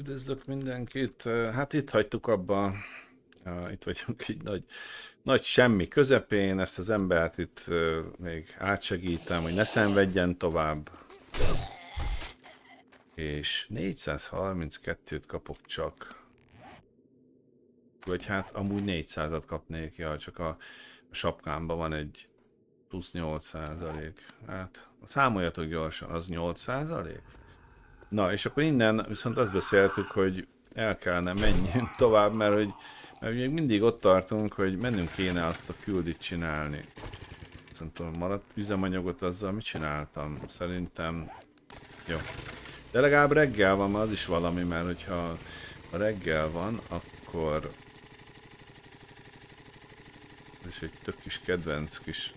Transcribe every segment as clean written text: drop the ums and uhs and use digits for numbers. Üdvözlök mindenkit, hát itt hagytuk abba, itt vagyunk egy nagy semmi közepén, ezt az embert itt még átsegítem, hogy ne szenvedjen tovább. És 432-t kapok csak. Vagy hát amúgy 400-at kapnék, ja, csak a sapkámban van egy plusz 8%. Hát számoljatok gyorsan, az 8%? Na, és akkor innen viszont azt beszéltük, hogy el kellene menjünk tovább, mert még mindig ott tartunk, hogy mennünk kéne azt a küldit csinálni. Szerintem maradt üzemanyagot azzal, mit csináltam? Szerintem... Jó. De legalább reggel van, az is valami, mert hogyha reggel van, akkor... És egy tök kis kedvenc kis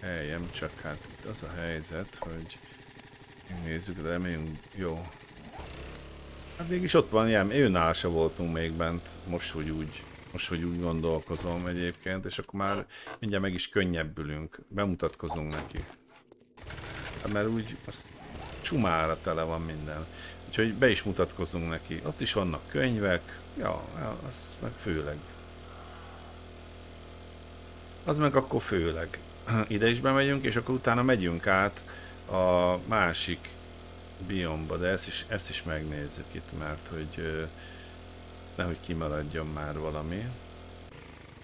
helyem, csak hát itt az a helyzet, hogy... Nézzük, de reméljünk, jó. Hát mégis ott van, ilyen, őnál se voltunk még bent, most hogy úgy gondolkozom egyébként, és akkor már mindjárt meg is könnyebbülünk, bemutatkozunk neki. Hát mert úgy, az csumára tele van minden. Úgyhogy be is mutatkozunk neki. Ott is vannak könyvek, ja, az meg főleg. Az meg akkor főleg. Ide is bemegyünk, és akkor utána megyünk át a másik biomba, de ezt is megnézzük itt, mert hogy nehogy kimaradjon már valami.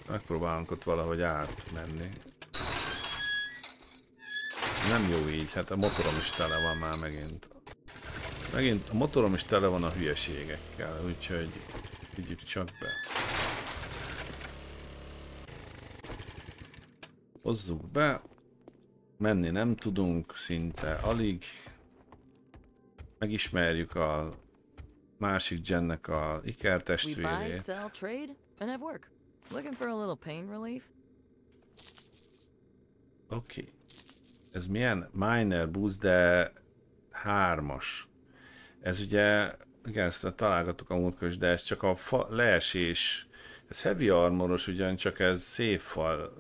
Megpróbálunk ott valahogy átmenni. Nem jó így, hát a motorom is tele van már megint. Megint a motorom is tele van a hülyeségekkel, úgyhogy vigyük csak be. Hozzuk be. Menni nem tudunk, szinte alig. Megismerjük a másik Jennek a ikertestvérét. Oké. Ez milyen? Minor boost, de 3-as. Ez ugye, igen, ezt találgattuk a múltkor is, de ez csak a leesés. Ez heavy armoros, ugyancsak ez szép fal,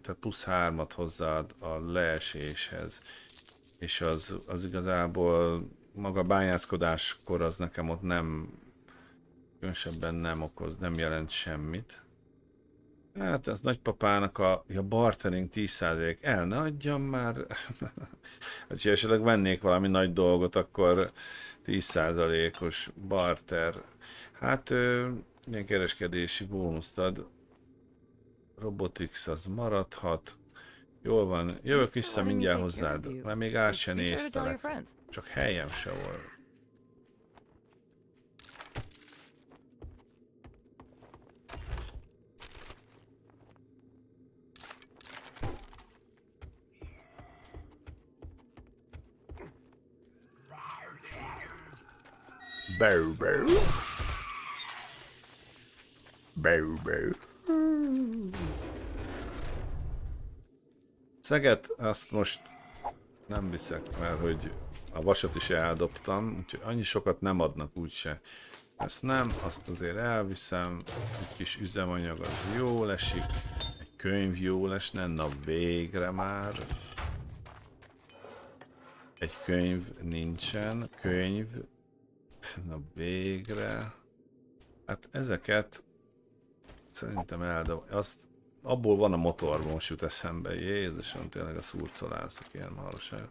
tehát plusz 3-at hozzáad a leeséshez. És az igazából maga bányászkodáskor az nekem ott nem, különösebben nem okoz, nem jelent semmit. Hát ez nagypapának a bartering 10%, el ne adjam már. Ha esetleg vennék valami nagy dolgot, akkor 10%-os barter. Hát... Milyen kereskedési bónuszt ad? Robotics az maradhat. Jól van, jövök vissza mindjárt hozzád, mert még át se néztelek. Csak helyem se volt. Bow, bow. Baby. Szeget azt most nem viszek, mert hogy a vasat is eldobtam, úgyhogy annyi sokat nem adnak úgyse. Ezt nem, azt azért elviszem, egy kis üzemanyag az jól esik, egy könyv jól esne, na végre már. Egy könyv nincsen, könyv, na végre. Hát ezeket szerintem eldobálják. Azt abból van a motorban, most jut eszembe. Jézusom, tényleg a szurcolászok ilyen marosság.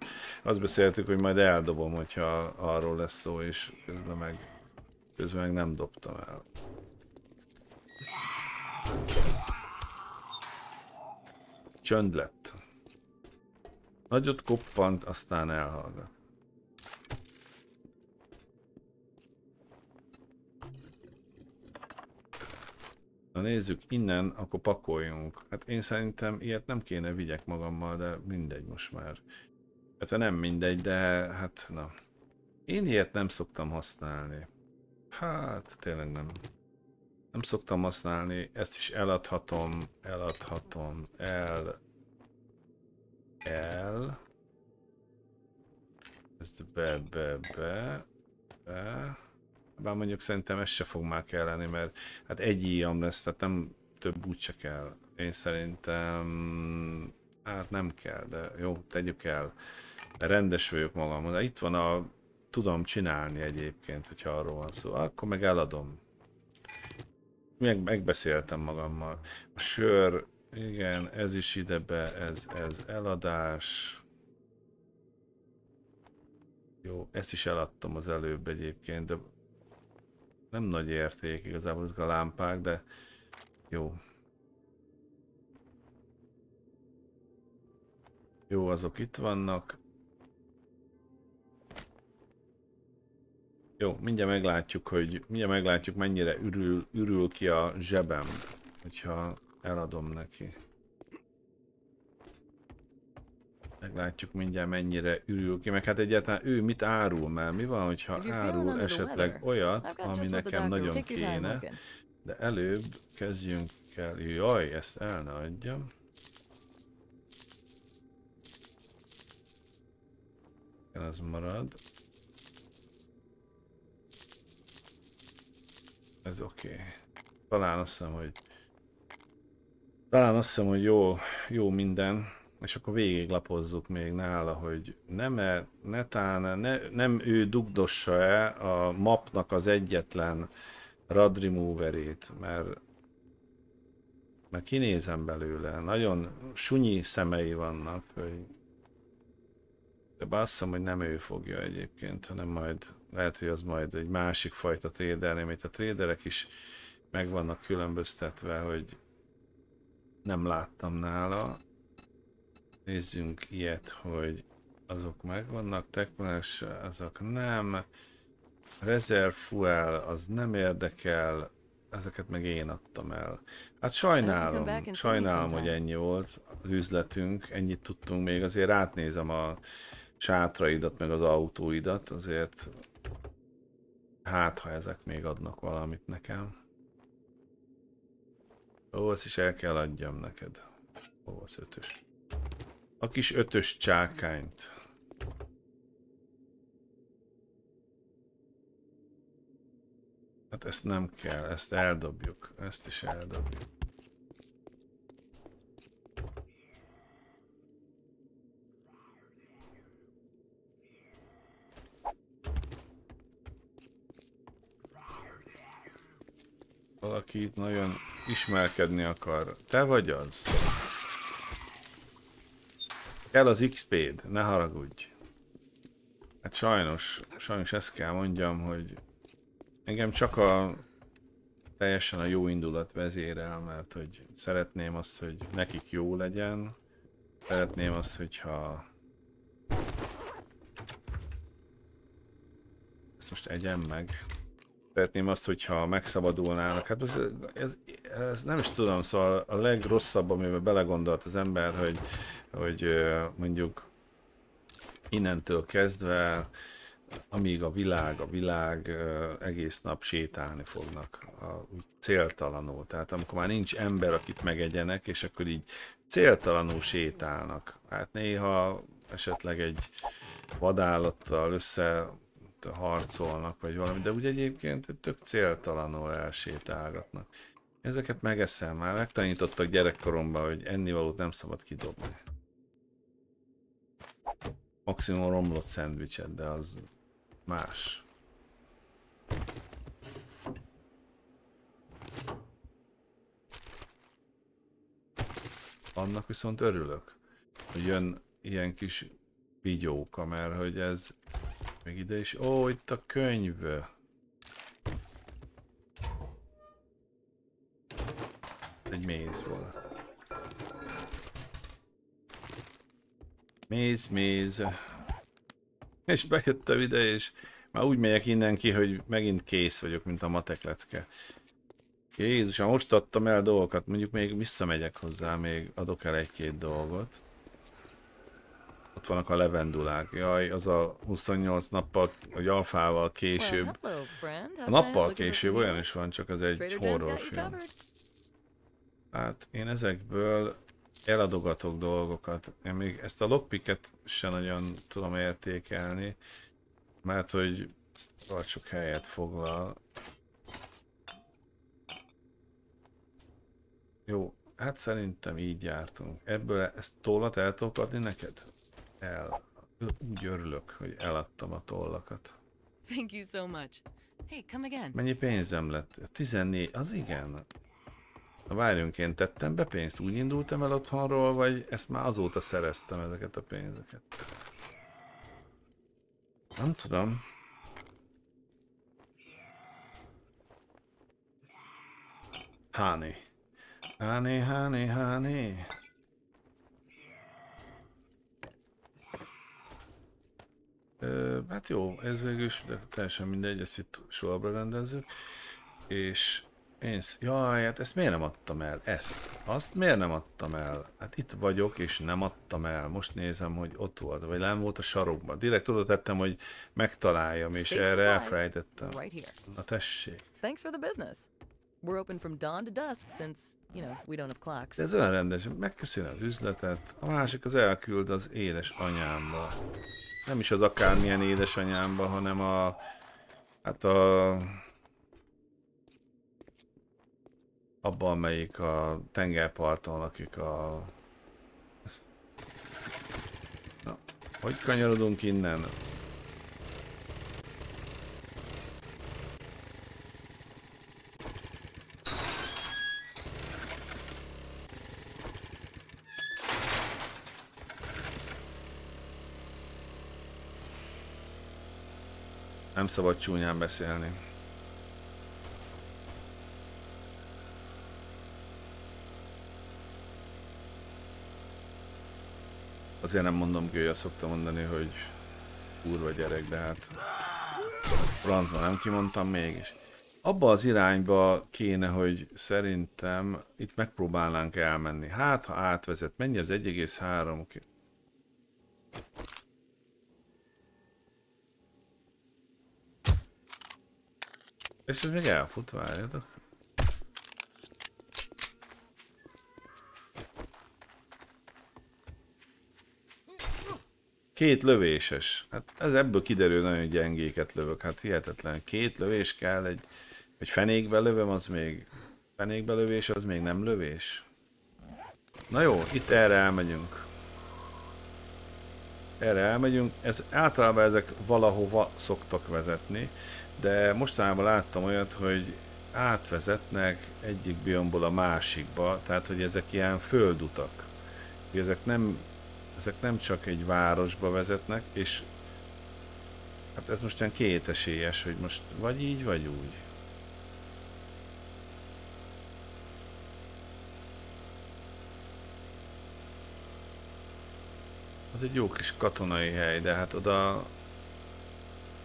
Azt beszéltük, hogy majd eldobom, hogyha arról lesz szó, és közben meg nem dobtam el. Csönd lett. Nagyot koppant, aztán elhallgat. Na nézzük, innen akkor pakoljunk. Hát én szerintem ilyet nem kéne vigyek magammal, de mindegy most már. Hát nem mindegy, de hát na. Én ilyet nem szoktam használni. Hát tényleg nem. Nem szoktam használni, ezt is eladhatom, ezt be. Bár mondjuk szerintem ez se fog már kelleni, mert hát egy íjam lesz, tehát nem több úgyse kell. Én szerintem... Hát nem kell, de jó, tegyük el. Rendes vagyok magamhoz. Itt van a tudom csinálni egyébként, hogyha arról van szó. Akkor meg eladom. Megbeszéltem magammal. A sör, igen, ez is idebe, ez eladás. Jó, ezt is eladtam az előbb egyébként, de nem nagy érték igazából ezek a lámpák, de jó. Jó, azok itt vannak. Jó, mindjárt meglátjuk, mennyire ürül ki a zsebem, hogyha eladom neki. Meglátjuk mindjárt, mennyire ürül ki, meg hát egyáltalán ő mit árul, mert mi van, hogyha árul esetleg olyat, ami nekem nagyon kéne, de előbb kezdjünk el, jaj, ezt el ne adjam. Ez marad. Ez oké. Talán azt hiszem, hogy jó minden. És akkor végiglapozzuk még nála, hogy nem ő dugdossa-e a mapnak az egyetlen rad removerét, mert kinézem belőle. Nagyon sunyi szemei vannak, hogy de basszom, hogy nem ő fogja egyébként, hanem majd, lehet, hogy az majd egy másik fajta trader, mert a traderek is meg vannak különböztetve, hogy nem láttam nála. Nézzünk ilyet, hogy azok megvannak, technolás, azok nem. Reserve fuel, az nem érdekel, ezeket meg én adtam el. Hát sajnálom, hogy ennyi volt az üzletünk, ennyit tudtunk még, azért átnézem a sátraidat, meg az autóidat, azért hát, ha ezek még adnak valamit nekem. Ó, ezt is el kell adjam neked. Ó, az ötös. A kis ötös csákányt. Hát ezt nem kell, ezt eldobjuk. Ezt is eldobjuk. Valaki itt nagyon ismerkedni akar. Te vagy az? Kell az XP-d, ne haragudj. Hát sajnos ezt kell mondjam, hogy engem csak teljesen a jó indulat vezérel, mert hogy szeretném azt, hogy nekik jó legyen. Szeretném azt, hogyha... Ezt most egyem meg. Szeretném azt, hogyha megszabadulnának. Hát ez nem is tudom, szóval a legrosszabb, amiben belegondolt az ember, hogy mondjuk innentől kezdve, amíg a világ egész nap sétálni fognak úgy céltalanul. Tehát amikor már nincs ember, akit megegyenek, és akkor így céltalanul sétálnak. Hát néha esetleg egy vadállattal harcolnak, vagy valami, de úgy egyébként tök céltalanul elsétálgatnak. Ezeket megeszem, már megtanítottak gyerekkoromban, hogy ennivalót nem szabad kidobni. Maximum romlott szendvicset, de az más. Annak viszont örülök, hogy jön ilyen kis vigyóka, mert hogy ez még ide is... Ó, itt a könyv! Egy méz volt. Méz. És bejöttem ide, és már úgy megyek innen ki, hogy megint kész vagyok, mint a matek lecke. Jézusom, most adtam el dolgokat, mondjuk még visszamegyek hozzá, még adok el egy-két dolgot. Ott vannak a levendulák. Jaj, az a 28 nappal, vagy alfával később. A nappal később olyan is van, csak az egy horrorfilm. Hát én ezekből eladogatok dolgokat. Én még ezt a lockpicket sem nagyon tudom értékelni, mert hogy vagy sok helyet foglal. Jó, hát szerintem így jártunk. Ebből ezt tollat el tudok adni neked? El. Úgy örülök, hogy eladtam a tollakat. Thank you so much. Hey, come again. Mennyi pénzem lett? 14, az igen. Na várjunk, én tettem be pénzt, úgy indultam el otthonról, vagy ezt már azóta szereztem ezeket a pénzeket? Nem tudom. Háné. Háné, háné, háné. Hát jó, ez végül is, de teljesen mindegy, ezt itt sorba rendezzük. És én... Jaj, hát ezt miért nem adtam el? Ezt? Azt miért nem adtam el? Hát itt vagyok, és nem adtam el. Most nézem, hogy ott volt, vagy nem volt a sarokban. Direkt oda tettem, hogy megtaláljam, és erre elfelejtettem. Na tessék. De ez olyan rendes, megköszön az üzletet, a másik az elküld az édes anyámba. Nem is az akármilyen édesanyámba, hanem a... Hát a... Abban, amelyik a tengerparton, akik a... Na, hogy kanyarodunk innen? Nem szabad csúnyán beszélni. Azért nem mondom gőja, szoktam mondani, hogy kurva gyerek, de hát francba nem kimondtam mégis. Abba az irányba kéne, hogy szerintem itt megpróbálnánk elmenni. Hát, ha átvezet, mennyi az 1,3? És ez még elfut, várjatok. Két lövéses. Hát ez ebből kiderül, nagyon gyengéket lövök. Hát hihetetlen. Két lövés kell, egy fenékbe lövöm, az még... Fenékbe lövés, az még nem lövés. Na jó, itt erre elmegyünk. Erre elmegyünk. Ez, általában ezek valahova szoktak vezetni. De mostanában láttam olyat, hogy átvezetnek egyik biomból a másikba, tehát hogy ezek ilyen földutak. Ezek nem csak egy városba vezetnek, és hát ez most ilyen kétesélyes, hogy most vagy így, vagy úgy. Az egy jó kis katonai hely, de hát oda...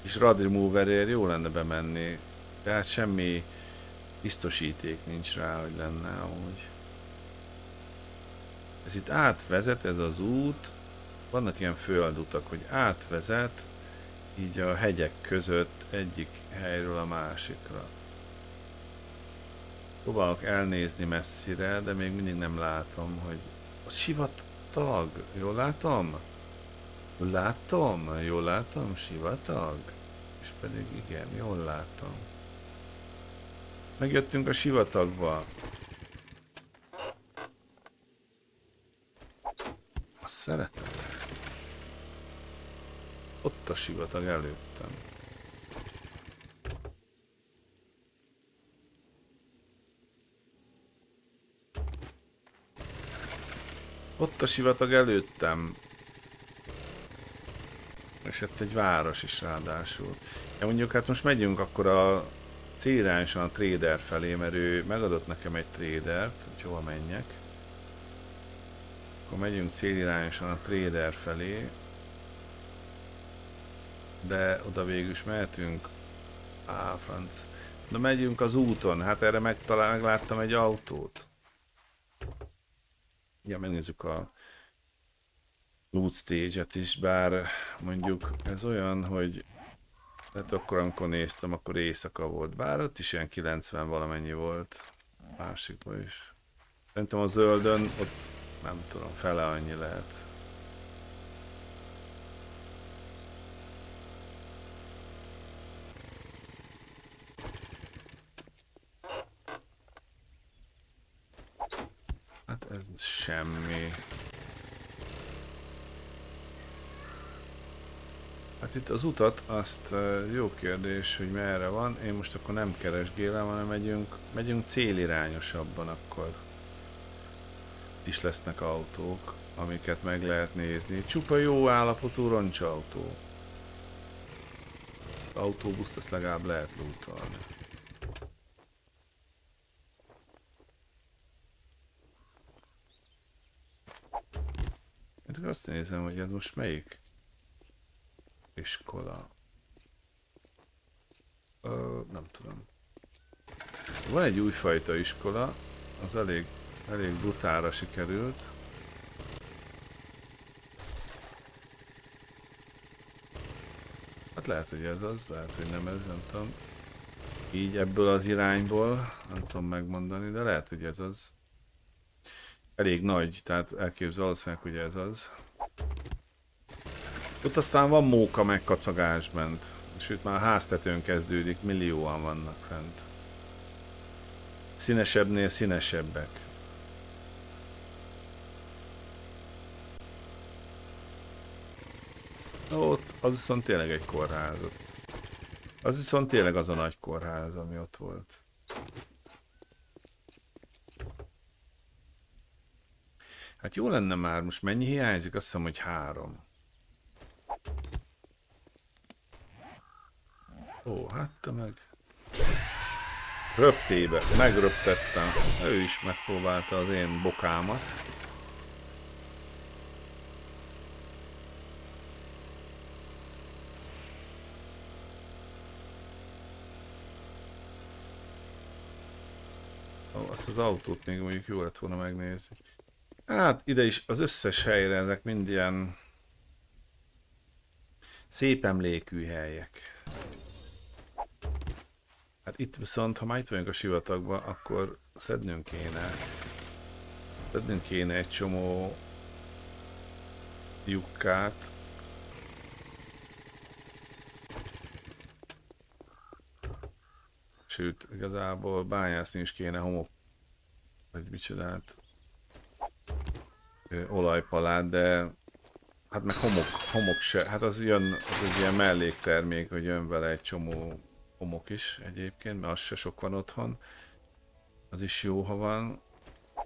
És Radremoverért jó lenne bemenni, de hát semmi biztosíték nincs rá, hogy lenne amúgy. Ez itt átvezet, ez az út, vannak ilyen földutak, hogy átvezet így a hegyek között egyik helyről a másikra. Próbálok elnézni messzire, de még mindig nem látom, hogy a sivatag, jól látom? Látom, jól látom, sivatag. És pedig igen, jól látom. Megjöttünk a sivatagba. Azt szeretem. Ott a sivatag előttem. Ott a sivatag előttem. És hát egy város is ráadásul. Ja, mondjuk hát most megyünk akkor a célirányosan a trader felé, mert ő megadott nekem egy tradert, hogy hova menjek. Akkor megyünk célirányosan a trader felé. De oda végül is mehetünk. Á, franc. De megyünk az úton, hát erre megláttam egy autót. Ja, megnézzük a loot stage-et is, bár mondjuk ez olyan, hogy hát akkor amikor néztem, akkor éjszaka volt, bár ott is ilyen 90 valamennyi volt, másikban is. Szerintem a zöldön ott nem tudom, fele annyi lehet. Hát ez semmi. Hát itt az utat, azt jó kérdés, hogy merre van. Én most akkor nem keresgélem, hanem megyünk célirányosabban, akkor is lesznek autók, amiket meg lehet nézni. Csupa jó állapotú roncsautó. Autóbuszt ezt legalább lehet lootolni. Én azt nézem, hogy ez most melyik iskola. Nem tudom. Van egy újfajta iskola, az elég butára sikerült. Hát lehet, hogy ez az, lehet, hogy nem ez, nem tudom. Így ebből az irányból, nem tudom megmondani, de lehet, hogy ez az. Elég nagy, tehát elképzelhető valószínűleg, hogy ez az. Ott aztán van móka meg kacagás bent. Sőt, már a háztetőn kezdődik, millióan vannak fent. Színesebbnél színesebbek. Ott, az viszont tényleg egy kórház. Az viszont tényleg az a nagy kórház, ami ott volt. Hát jó lenne már, most mennyi hiányzik? Azt hiszem, hogy 3. Ó, hát te meg... Röptébe, megröptettem. Ő is megpróbálta az én bokámat. Ó, azt az autót még mondjuk jó lett volna megnézni. Hát ide is az összes helyre, ezek mind ilyen szép emlékű helyek. Hát itt viszont, ha már itt vagyunk a sivatagban, akkor szednünk kéne. Szednünk kéne egy csomó lyukkát. Sőt, igazából bányászni is kéne homok. Vagy micsodát. Olajpalát, de hát meg homok se, hát az jön, az egy ilyen melléktermék, hogy jön vele egy csomó homok is egyébként, mert az se sok van otthon. Az is jó, ha van,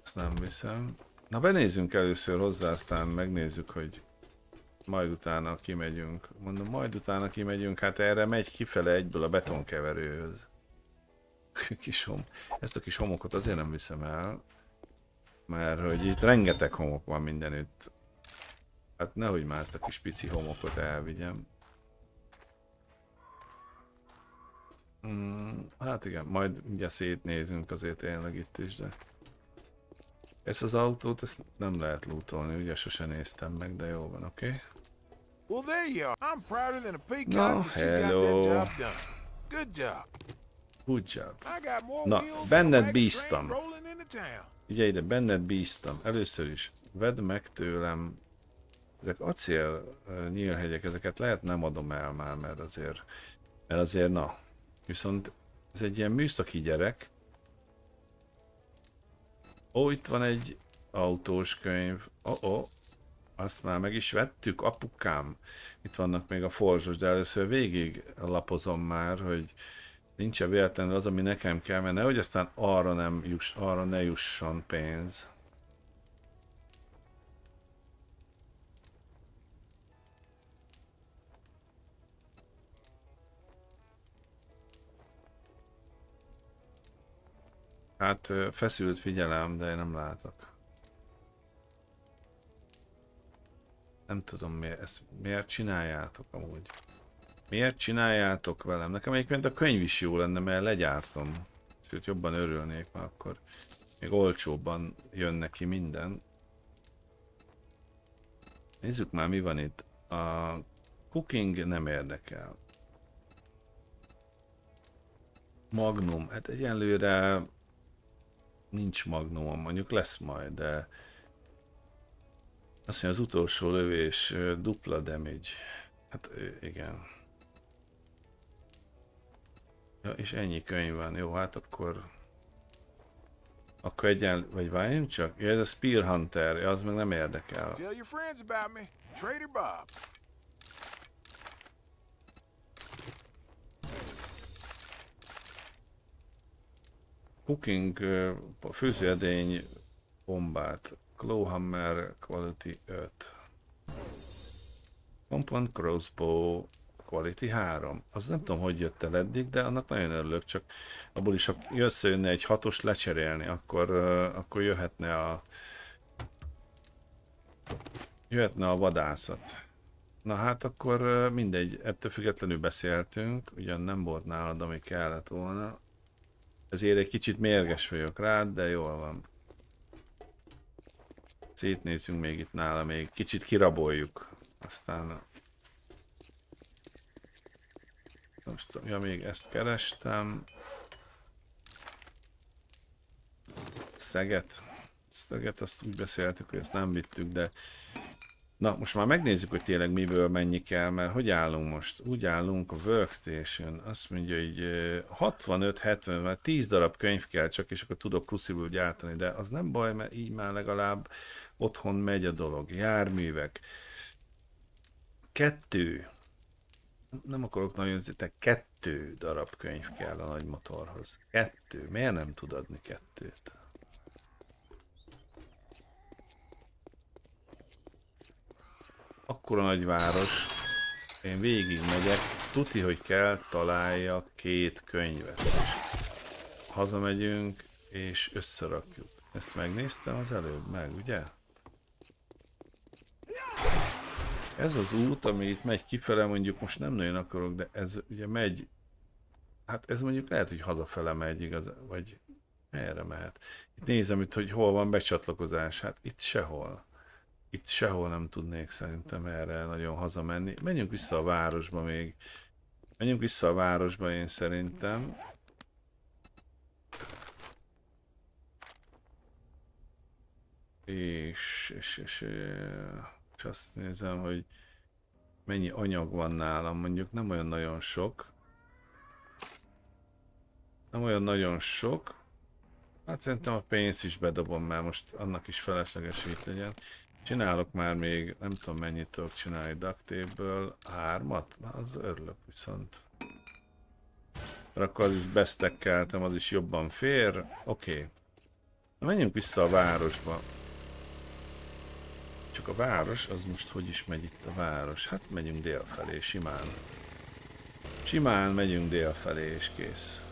ezt nem viszem. Na benézzünk először hozzá, aztán megnézzük, hogy majd utána kimegyünk. Mondom, majd utána kimegyünk, hát erre megy kifele egyből a betonkeverőhöz. Ezt a kis homokot azért nem viszem el. Mert hogy itt rengeteg homok van mindenütt. Hát nehogy már ezt a kis pici homokot elvigyem. Hát igen, majd mindjárt szétnézünk azért tényleg itt is, de... Ezt az autót ezt nem lehet lootolni, ugye sose néztem meg, de jó van, oké? Okay? No, hello! Good job! Na, benned bíztam! Ugye ide, benned bíztam. Először is vedd meg tőlem. Ezek acél nyílhegyek, ezeket lehet nem adom el már, mert azért na. Viszont ez egy ilyen műszaki gyerek. Ó, itt van egy autós könyv. Oh, azt már meg is vettük, apukám. Itt vannak még a forzsos, de először végig lapozom már, hogy nincs-e véletlenül az, ami nekem kell, mert nehogy aztán arra ne jusson pénz. Hát feszült figyelem, de én nem látok. Nem tudom miért, ezt miért csináljátok amúgy. Miért csináljátok velem? Nekem egyébként a könyv is jó lenne, mert legyártom. Sőt, jobban örülnék, mert akkor még olcsóbban jön neki minden. Nézzük már, mi van itt. A cooking nem érdekel. Magnum. Hát egyenlőre nincs magnum, mondjuk lesz majd, de... Azt mondja, az utolsó lövés dupla damage. Hát igen. Ja, és ennyi könyv van. Jó, hát akkor... Akkor vagy várjunk csak? Ja, ez a Spear Hunter, ja, az meg nem érdekel. Cooking főzőedény bombát. Clawhammer quality 5. Compound crossbow quality 3. Az nem tudom, hogy jött el eddig, de annak nagyon örülök, csak abból is, ha összejönne egy 6-os lecserélni, akkor jöhetne a vadászat. Na hát akkor mindegy, ettől függetlenül beszéltünk, ugyan nem volt nálad, ami kellett volna. Ezért egy kicsit mérges vagyok rád, de jól van. Szétnézzünk még itt nála, még kicsit kiraboljuk. Aztán... Most, ja, még ezt kerestem. Szeget, azt úgy beszéltük, hogy ezt nem vittük, de... Na, most már megnézzük, hogy tényleg miből mennyi kell, mert hogy állunk most? Úgy állunk a Workstation, azt mondja, hogy 65-70, mert 10 darab könyv kell csak, és akkor tudok plusziből gyártani, de az nem baj, mert így már legalább otthon megy a dolog. Járművek. 2. Nem akarok nagyon zétek, 2 darab könyv kell a nagy motorhoz. 2. Miért nem tud adni 2-t? Akkora nagy város, én végigmegyek, tuti, hogy kell találjak 2 könyvet. Hazamegyünk és összerakjuk. Ezt megnéztem az előbb meg, ugye? Ez az út, ami itt megy kifele, mondjuk most nem nagyon akarok, de ez ugye megy, hát ez mondjuk lehet, hogy hazafele megy, igaz, vagy merre mehet. Itt nézem itt, hogy hol van becsatlakozás, hát itt sehol. Itt sehol nem tudnék szerintem erre nagyon hazamenni. Menjünk vissza a városba még. Menjünk vissza a városba én szerintem. És azt nézem, hogy mennyi anyag van nálam. Mondjuk nem olyan nagyon sok. Nem olyan nagyon sok. Hát szerintem a pénzt is bedobom, mert most annak is felesleges, hogy itt legyen. Csinálok már még, nem tudom mennyit tudok csinálni duct tape-ből, 3-at? Na, az örülök viszont. Mert akkor is besztekkeltem, az is jobban fér. Oké. Na, menjünk vissza a városba. Csak a város, az most hogy is megy itt a város? Hát megyünk délfelé, simán. Simán megyünk délfelé, és kész.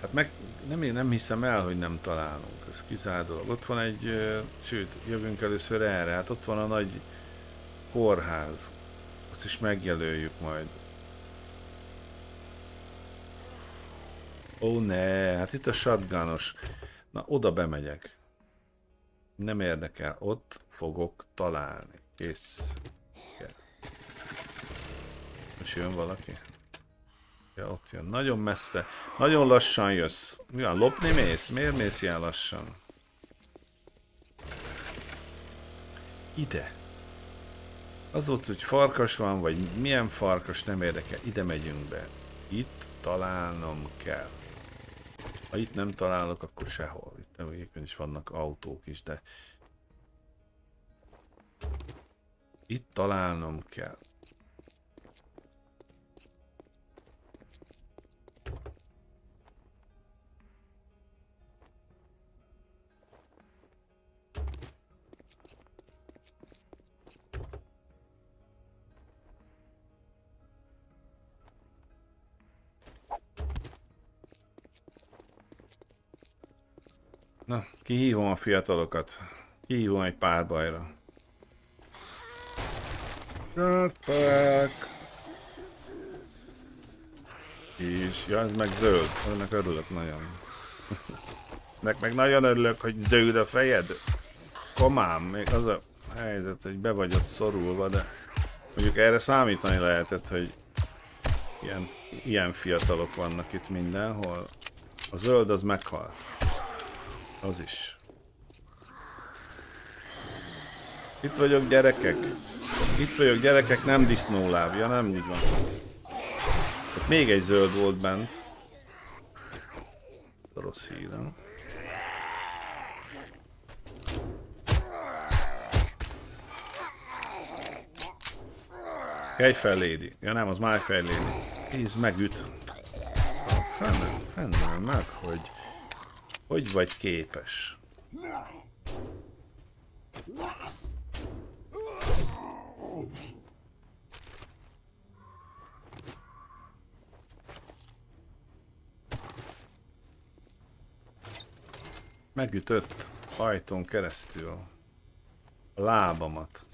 Hát meg nem hiszem el, hogy nem találunk, ez kizárt dolog. Ott van egy, sőt, jövünk először erre, hát ott van a nagy kórház. Azt is megjelöljük majd. Ó ne, hát itt a shotgunos. Na, oda bemegyek. Nem érdekel, ott fogok találni. Kész. Most jön valaki? Ja, ott jön. Nagyon messze. Nagyon lassan jössz. Ja, lopni mész? Miért mész ilyen lassan? Ide. Az volt, hogy farkas van, vagy milyen farkas, nem érdekel. Ide megyünk be. Itt találnom kell. Ha itt nem találok, akkor sehol. Itt nem is vannak autók is, de... Itt találnom kell. Na, kihívom a fiatalokat. Kihívom egy párbajra. Gyertek! És, ja, ez meg zöld. Ennek örülök nagyon. Ennek meg nagyon örülök, hogy zöld a fejed. Komám, még az a helyzet, hogy be vagy ott szorulva, de mondjuk erre számítani lehetett, hogy ilyen fiatalok vannak itt mindenhol. A zöld az meghalt. Az is. Itt vagyok, gyerekek. Itt vagyok, gyerekek, nem disznólábja, nem így van. Ott még egy zöld volt bent. Rossz hírem. Kejfel lédi. Ja nem, az májfel lédi. Tíz megüt. Fennel meg, hogy hogy vagy képes. Megütött ajtón keresztül a lábamat.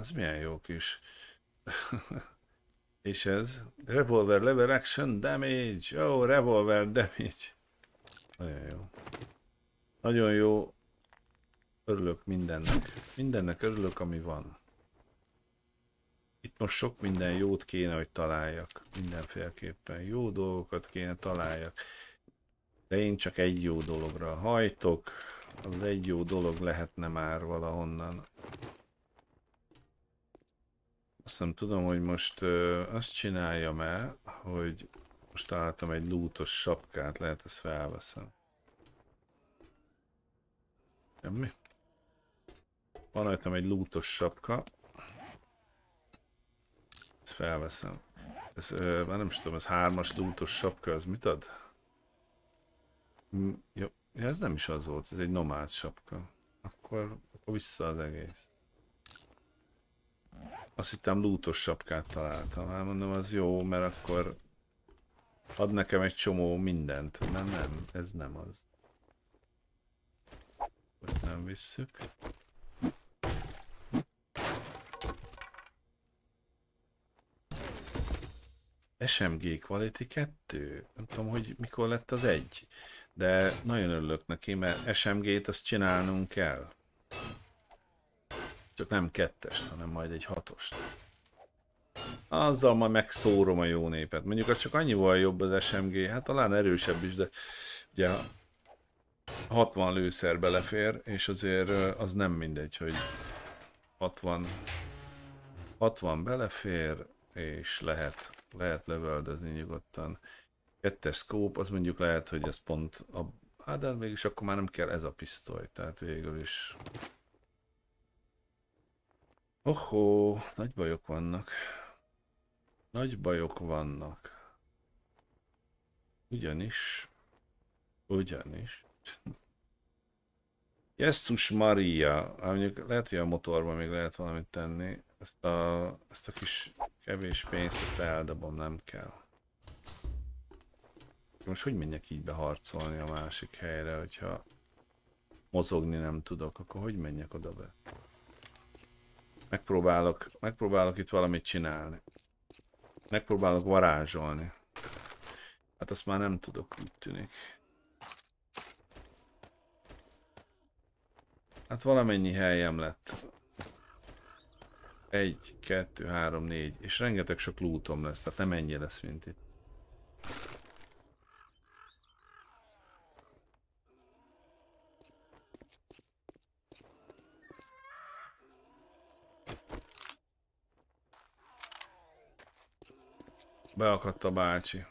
Az milyen jó kis. És ez? Revolver level action damage. Ó, revolver damage. Nagyon jó. Nagyon jó. Örülök mindennek. Mindennek örülök, ami van. Itt most sok minden jót kéne, hogy találjak. Mindenféleképpen jó dolgokat kéne találjak. De én csak egy jó dologra hajtok. Az egy jó dolog lehetne már valahonnan. Azt nem tudom, hogy most azt csináljam-e, hogy most találtam egy lootos sapkát, lehet ezt felveszem. Semmi. Van rajtam egy lootos sapka. Ezt felveszem. Ez, már nem is tudom, ez 3-as lootos sapka, az mit ad? Ja, ez nem is az volt, ez egy nomád sapka. Akkor vissza az egész. Azt hittem lootos sapkát találtam, hát mondom, az jó, mert akkor ad nekem egy csomó mindent. Nem, ez nem az. Ezt nem visszük. SMG Quality 2? Nem tudom, hogy mikor lett az 1. De nagyon örülök neki, mert SMG-t azt csinálnunk kell. Csak nem 2-est, hanem majd egy 6-ost. Azzal majd megszórom a jó népet. Mondjuk az csak annyival jobb az SMG, hát talán erősebb is, de ugye 60 lőszer belefér, és azért az nem mindegy, hogy 60 belefér, és lehet lövöldözni nyugodtan. 2-es scope, az mondjuk lehet, hogy az pont a... Hát de mégis akkor már nem kell ez a pisztoly, tehát végül is... Ohó, nagy bajok vannak. Nagy bajok vannak. Ugyanis. Jézus Maria! Mondjuk lehet, hogy a motorban még lehet valamit tenni. Ezt a kis kevés pénzt, ezt eldobom, nem kell. Most hogy menjek így beharcolni a másik helyre, hogyha mozogni nem tudok, akkor hogy menjek oda be? Megpróbálok itt valamit csinálni. Megpróbálok varázsolni. Hát azt már nem tudok, úgy tűnik. Hát valamennyi helyem lett. 1, 2, 3, 4. És rengeteg sok lootom lesz, tehát nem ennyi lesz, mint itt. Beakadt a bácsi.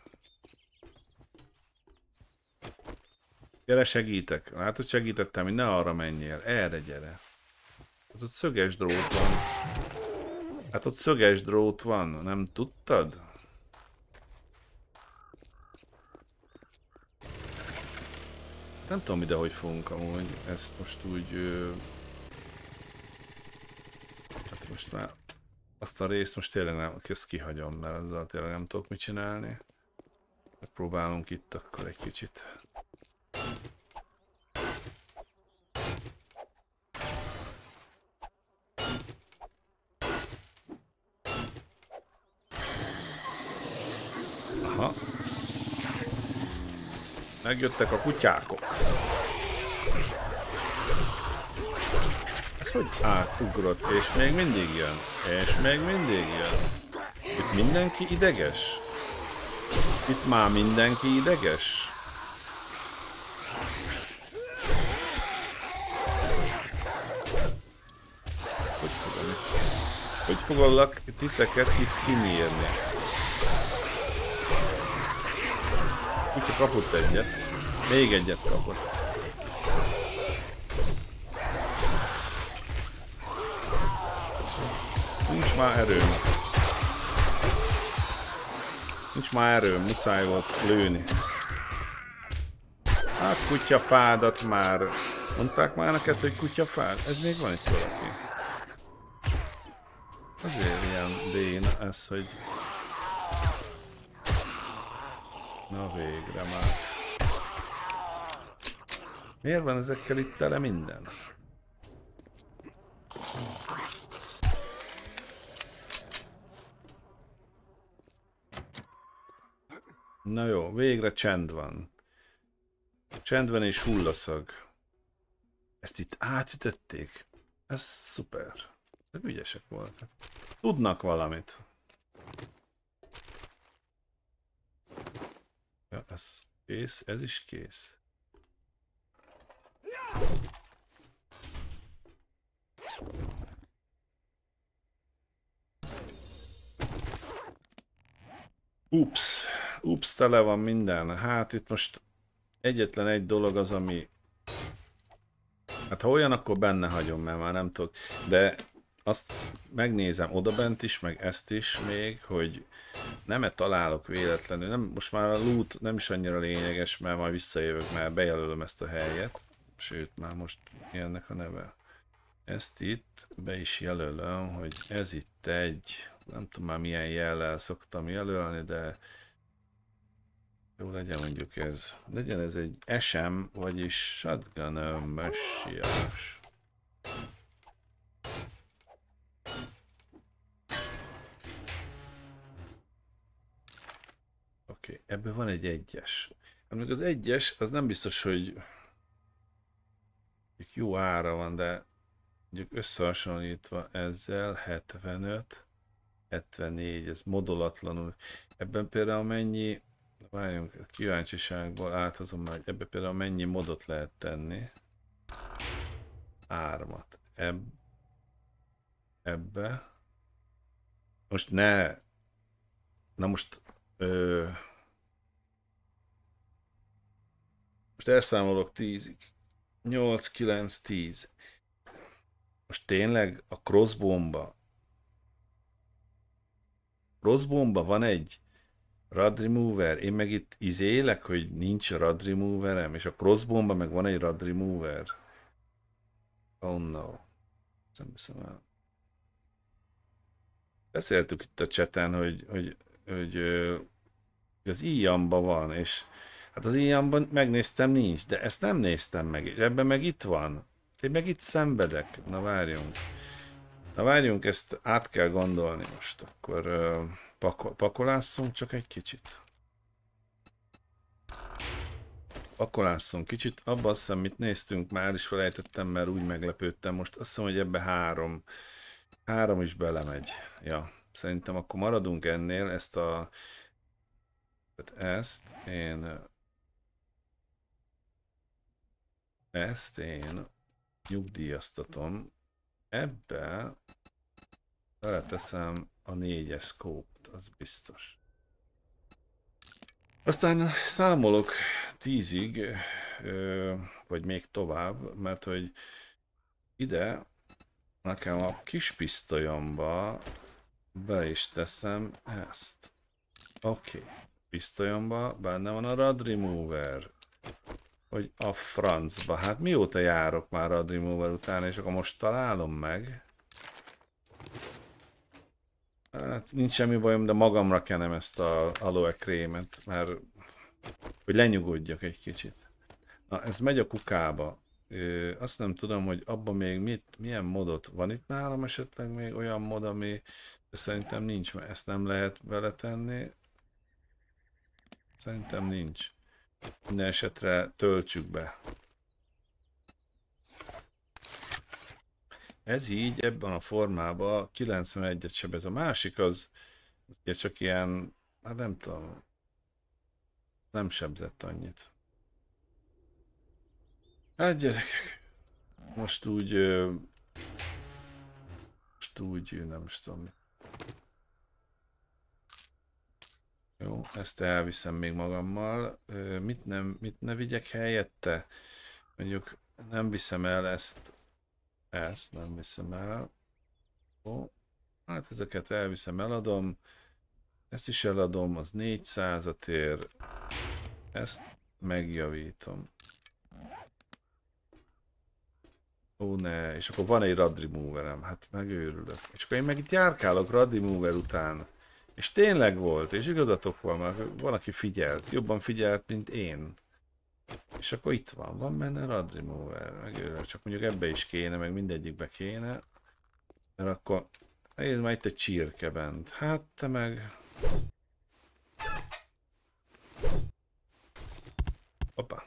Gyere, segítek. Látod, segítettem, hogy ne arra menjél. Erre gyere. Hát ott szöges drót van. Nem tudtad? Nem tudom ide, hogy fogunk amúgy. Ezt most úgy... Hát most már... Azt a részt most tényleg nem, ezt kihagyom, mert azzal tényleg nem tudok mit csinálni. Megpróbálunk itt akkor egy kicsit. Aha. Megjöttek a kutyákok. Hogy átugrott, és még mindig jön, Itt mindenki ideges. Hogy fogom itt? Hogy foglak titeket itt kinyírni? Kutya kapott egyet. Még egyet kapott. már erőm. Nincs már erőm, muszáj volt lőni. Hát kutyafádat már... Mondták már neked, hogy kutyafád? Ez még van itt valaki. Azért ilyen béna ez, hogy... Na végre már. Miért van ezekkel itt tele minden? Na jó, végre csend van. Csend van és hullaszag. Ezt itt átütötték? Ez szuper. Ezek ügyesek voltak. Tudnak valamit. Ja, ez kész, ez is kész. Ups, ups, tele van minden. Hát itt most egyetlen egy dolog az, ami... Hát ha olyan, akkor benne hagyom, mert már nem tudok. De azt megnézem odabent is, meg ezt is még, hogy nem-e találok véletlenül. Nem, most már a loot nem is annyira lényeges, mert majd visszajövök, mert bejelölöm ezt a helyet. Sőt, már most ilyennek a neve. Ezt itt be is jelölöm, hogy ez itt egy... Nem tudom már milyen jellel szoktam jelölni, de... Jó, legyen mondjuk ez. Legyen ez egy SM, vagyis shotgun messiás. Oké, ebből van egy egyes. Még az egyes, az nem biztos, hogy... Jó ára van, de... Mondjuk összehasonlítva ezzel 75, 74, ez modulatlanul. Ebben például mennyi, várjunk, a kíváncsiságból áthozom már, hogy ebben például mennyi modot lehet tenni. 3-at. Ebbe. Most ne! Na most... Most elszámolok 10-ig. 8, 9, 10. Most tényleg a crossbomba. Crossbomba van egy rad remover. Én meg itt izélek, hogy nincs rad removerem, és a crossbomba meg van egy rad remover. Oh no. Nem hiszem el. Beszéltük itt a chaten, hogy az ilyamba van, és hát az ilyenban megnéztem, nincs, de ezt nem néztem meg, és ebben meg itt van. Én meg itt szenvedek. Na várjunk. Na várjunk, ezt át kell gondolni most. Akkor pakolásszunk csak egy kicsit. Pakolásszunk kicsit. Abban azt hiszem, mit néztünk, már is felejtettem, mert úgy meglepődtem most. Azt hiszem, hogy ebbe 3. 3 is belemegy. Ja, szerintem akkor maradunk ennél. Ezt a... Ezt én... nyugdíjaztatom. Ebbe beleteszem a 4-es szkópt, az biztos. Aztán számolok 10-ig, vagy még tovább, mert hogy ide nekem a kis pisztolyomba be is teszem ezt. Oké, pisztolyomba benne van a rad remover. Hogy a francba. Hát mióta járok már a Dreamweaver után, és akkor most találom meg. Hát nincs semmi bajom, de magamra kenem ezt a aloe krémet, mert hogy lenyugodjak egy kicsit. Na, ez megy a kukába. Azt nem tudom, hogy abban még milyen modot van itt nálam, esetleg még olyan mod, ami szerintem nincs, mert ezt nem lehet beletenni. Szerintem nincs. Minden esetre töltsük be. Ez így ebben a formában 91-et sebez. A másik az ugye csak ilyen, hát nem tudom, nem sebzett annyit. Hát gyerekek, most úgy nem is tudom. Jó, ezt elviszem még magammal. Mit ne vigyek helyette? Mondjuk nem viszem el ezt. Ezt nem viszem el. Ó, Hát ezeket elviszem, eladom. Ezt is eladom, az 400-at ér. Ezt megjavítom. Ó, ne. És akkor van egy radremoverem. Hát megőrülök. És akkor én meg itt járkálok radremover után. És tényleg volt, és igazatok van, mert van, aki figyelt. Jobban figyelt, mint én. És akkor itt van. Van benne radremover. Megőrülök. Csak mondjuk ebbe is kéne, meg mindegyikbe kéne. Mert akkor... Nézd már itt egy csirke bent. Hát te meg... Hoppá.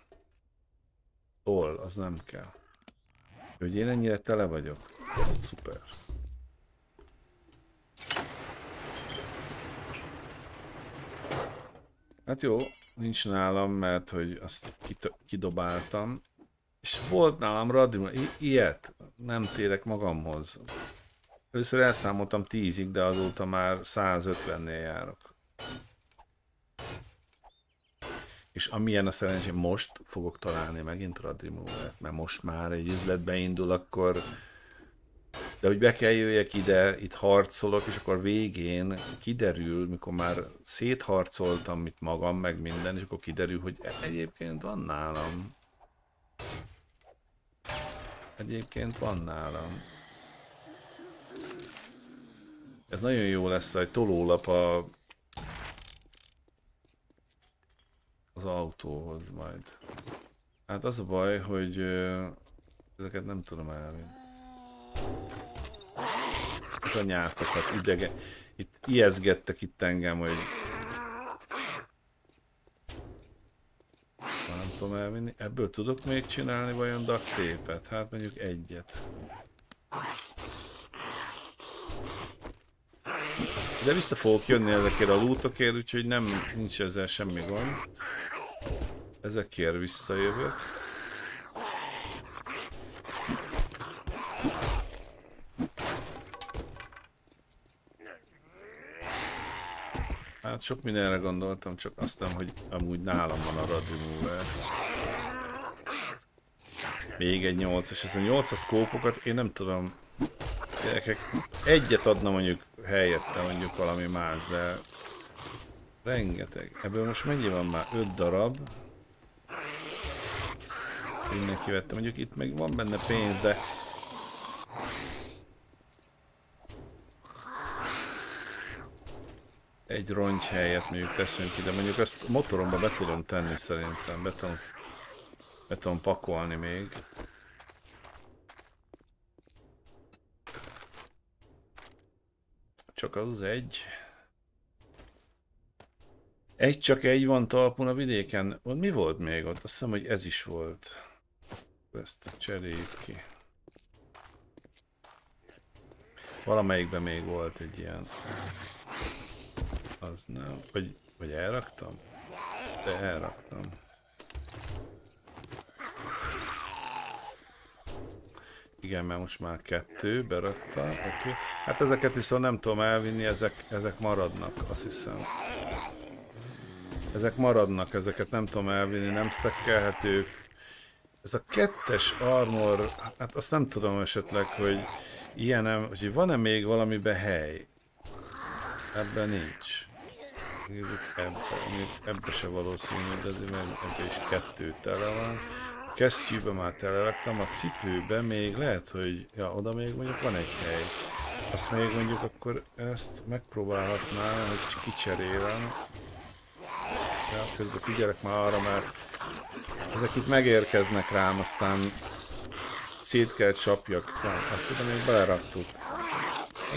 Toll, az nem kell. Hogy én ennyire tele vagyok. Szuper. Hát jó, nincs nálam, mert hogy azt kidobáltam. És volt nálam radiomat. Ilyet nem térek magamhoz. Először elszámoltam 10-ig, de azóta már 150-nél járok. És amilyen a szerencsém, most fogok találni megint radremovert, mert most már egy üzletbe indul, akkor... De hogy be kell jöjjek ide, itt harcolok, és akkor végén kiderül, mikor már szétharcoltam itt magam, meg minden, és akkor kiderül, hogy egyébként van nálam. Egyébként van nálam. Ez nagyon jó lesz, egy tolólap az autóhoz majd. Hát az a baj, hogy ezeket nem tudom elvinni. És a nyártokat idegen. Itt ijeszgettek itt engem, hogy... Nem tudom elvinni. Ebből tudok még csinálni vajon duct tape-et? Hát mondjuk egyet. De vissza fogok jönni ezekért a lootokért, úgyhogy nem, nincs ezzel semmi gond. Ezekért visszajövök. Hát sok mindenre gondoltam, csak azt nem, hogy amúgy nálam van a radiomover. Még egy 8-as, ez a 8-as szkópokat én nem tudom. Gyerekek, egyet adna mondjuk helyette, mondjuk valami más, de rengeteg. Ebből most mennyi van már? 5 darab. Innen kivettem, mondjuk itt meg van benne pénz, de... Egy rongy helyet mondjuk teszünk ide, mondjuk ezt motoromba be tudom tenni szerintem, be tudom pakolni még. Csak az egy. Csak egy van talpon a vidéken. Mi volt még ott? Azt hiszem, hogy ez is volt. Ezt cseréljük ki. Valamelyikben még volt egy ilyen. Az nem. Vagy elraktam? De elraktam. Igen, mert most már 2 beraktam, oké. Okay. Hát ezeket viszont nem tudom elvinni, ezek maradnak, azt hiszem. Ezek maradnak, ezeket nem tudom elvinni, nem stackelhetők. Ez a 2-es armor, hát azt nem tudom esetleg, hogy ilyen, hogy van-e még valamiben hely? Ebben nincs. Ebben se valószínű, de azért ebben is 2 tele van. A kesztyűbe már teleraktam, a cipőbe még lehet, hogy... Ja, oda még mondjuk van egy hely. Azt még mondjuk akkor ezt megpróbálhatnám, hogy kicserélem. Ja, közben figyelek már arra, mert ezek itt megérkeznek rám, aztán szét kell csapjak. Ja, azt tudom, még beleraktuk.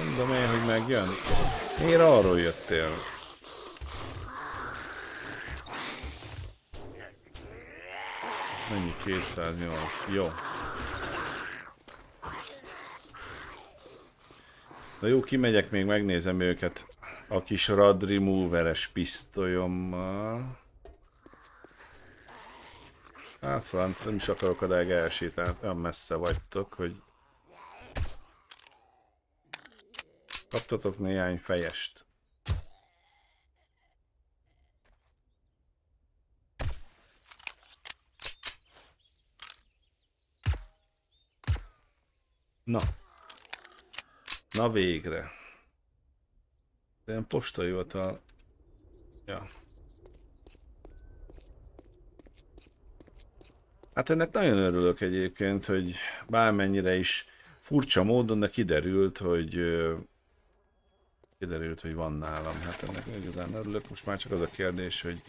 Mondom én, hogy megjön. Miért arról jöttél? Mennyi? 208. Jó. Na jó, kimegyek még, megnézem őket a kis radremoveres pisztolyommal. Á, franc, nem is akarok odáig elsétálni, olyan messze vagytok, hogy... Kaptatok néhány fejest. Na. Na végre. Ilyen postai volt a... Ja. Hát ennek nagyon örülök egyébként, hogy bármennyire is furcsa módon, de kiderült, hogy van nálam. Hát ennek igazán örülök. Most már csak az a kérdés, hogy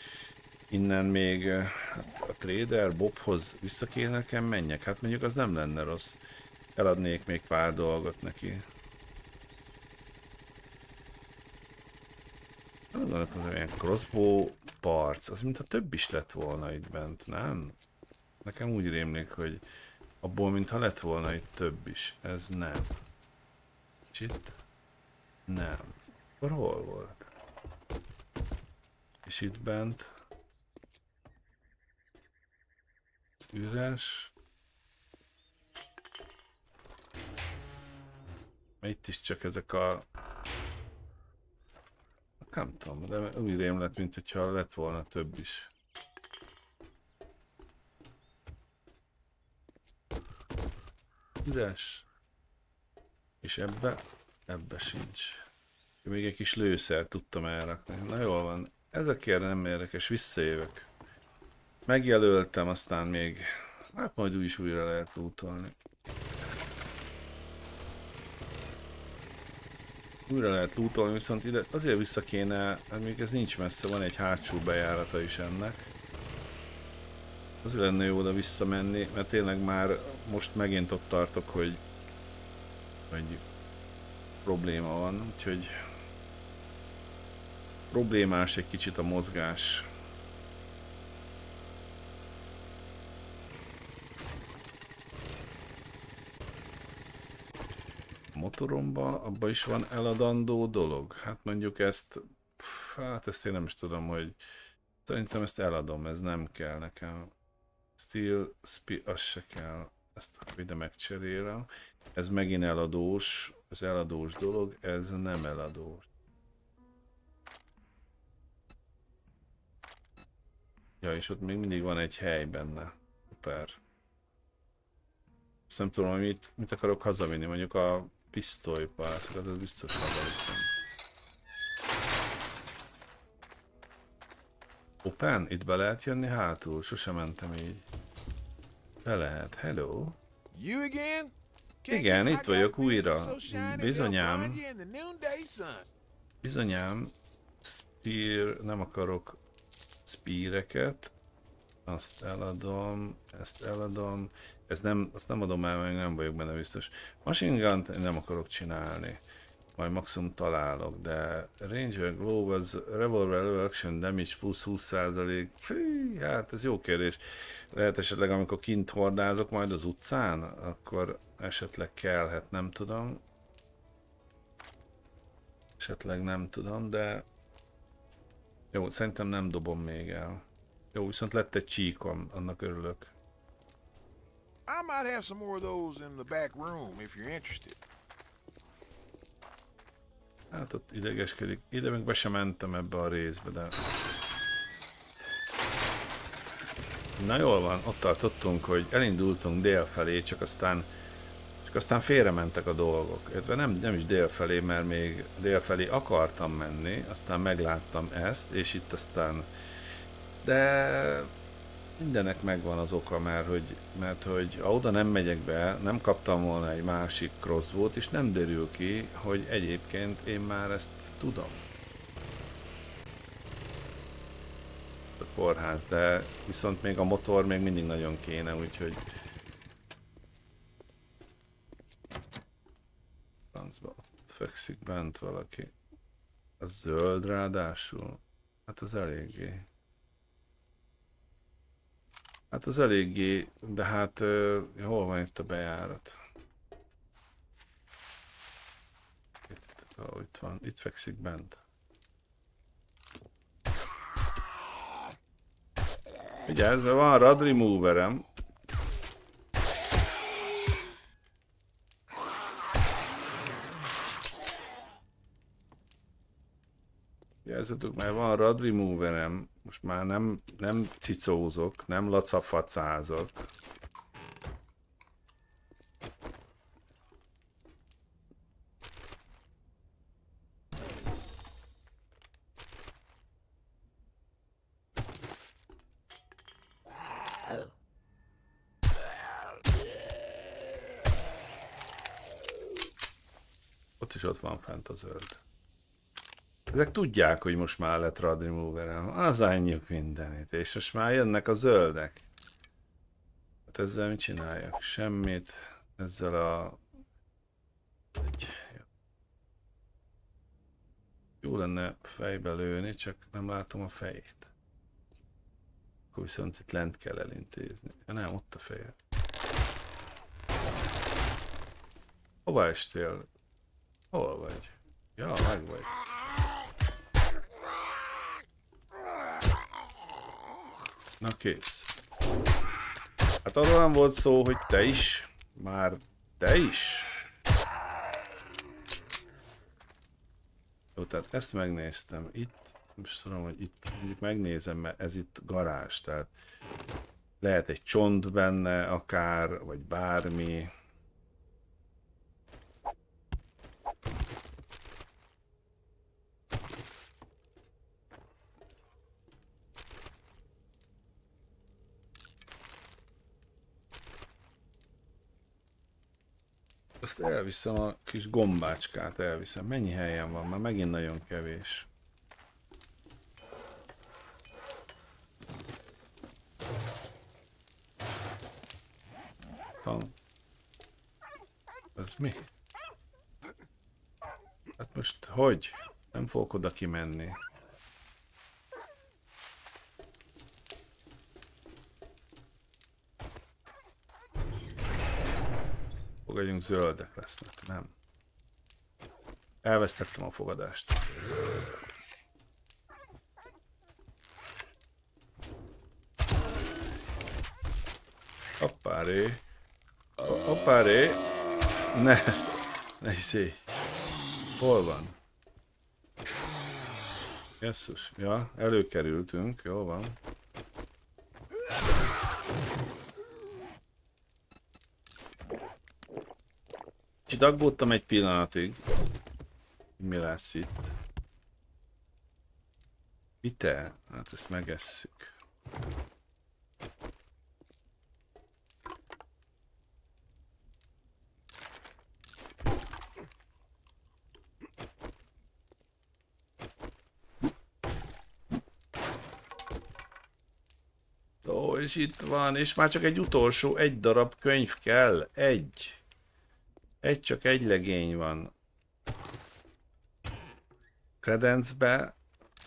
innen még a Trader Bobhoz vissza kéne nekem menjek. Hát mondjuk az nem lenne rossz. Eladnék még pár dolgot neki. Nem gondolom, hogy ilyen crossbow parc, az mintha több is lett volna itt bent, nem? Nekem úgy rémlik, hogy abból mintha lett volna itt több is. Ez nem. És itt? Nem. Akkor hol volt? És itt bent? Ez üres. Itt is csak ezek a... Nem tudom, de úgy rémlett, mint hogyha lett volna több is. Üres. És ebbe sincs. Még egy kis lőszer tudtam elrakni. Na jól van, ezekért nem érdekes, visszajövök. Megjelöltem, aztán még... Hát majd úgyis újra lehet lootolni. Újra lehet lootolni, viszont ide azért vissza kéne, hát még ez nincs messze, van egy hátsó bejárata is ennek. Azért lenne jó oda visszamenni, mert tényleg már most megint ott tartok, hogy probléma van, úgyhogy problémás egy kicsit a mozgás. Motoromba, abban is van eladandó dolog. Hát mondjuk ezt, hát ezt én nem is tudom, hogy szerintem ezt eladom, ez nem kell nekem. Steel, az se kell, ezt akkor ide megcserélem. Ez megint eladós, az eladós dolog, ez nem eladós. Ja, és ott még mindig van egy hely benne. Super. Azt nem tudom, hogy mit akarok hazavinni, mondjuk a pisztolypászkodat, az biztos hazaviszem. Open? Itt be lehet jönni hátul? Sose mentem így. Be lehet. Hello? Igen, itt vagyok újra. Bizonyám. Spear... Nem akarok speareket. Azt eladom. Ezt eladom. Ez nem, azt nem adom el, meg nem vagyok benne biztos. Machine Gun-t én nem akarok csinálni. Majd maximum találok, de Ranger Glow az Revolver Level Action Damage plusz 20%. Fű, hát ez jó kérdés. Lehet esetleg amikor kint hordázok majd az utcán, akkor esetleg kellhet, nem tudom. Esetleg nem tudom, de... Jó, szerintem nem dobom még el. Jó, viszont lett egy csíkom, annak örülök. I might have some more of those in the back room if you're interested. Hát ott idegeskedik. Ide még be sem mentem ebbe a részbe, de... Na jól van, ott tartottunk, hogy elindultunk délfelé, csak aztán félrementek a dolgok. Nem is délfelé, mert még délfelé akartam menni, aztán megláttam ezt, és itt aztán... De... Mindennek megvan az oka, mert hogy ha oda nem megyek be, nem kaptam volna egy másik crossbow-t, és nem derül ki, hogy egyébként én már ezt tudom. A kórház, de viszont még a motor még mindig nagyon kéne, úgyhogy... Francba, ott fekszik bent valaki. A zöld ráadásul? Hát az eléggé. Hát az eléggé, de hát hol van itt a bejárat? Itt van, itt fekszik bent. Vigyázz, mert van rad removerem. Jelzetek, mert van rad removerem. Most már nem cicózok, nem lacafacázok. Ott is ott van fent a zöld. Ezek tudják, hogy most már lett Rad Remover-en. Az ányjuk mindenit. És most már jönnek a zöldek. Hát ezzel mit csináljak? Semmit. Ezzel a... Jó lenne fejbe lőni, csak nem látom a fejét. Akkor viszont itt lent kell elintézni. Ja, nem, ott a feje. Hova estél? Hol vagy? Ja, meg vagy. Na kész. Hát arról nem volt szó, hogy te is. Már te is. Jó, tehát ezt megnéztem itt. Most tudom, hogy itt megnézem, mert ez itt garázs. Tehát lehet egy csont benne akár, vagy bármi. Azt elviszem a kis gombácskát, elviszem. Mennyi helyen van? Már megint nagyon kevés. Tan. Ez mi? Hát most hogy? Nem fogok oda kimenni. Fogadjunk, zöldek lesznek, nem? Elvesztettem a fogadást. Hoppáré! Hoppáré! Ne! Ne hiszéj! Hol van? Jesszus, ja, előkerültünk, jól van. Kicsit aggódtam egy pillanatig. Mi lesz itt? Vite? Hát ezt megesszük. Ó, és itt van, és már csak egy utolsó, egy darab könyv kell. Egy. Csak egy legény van. Credence-be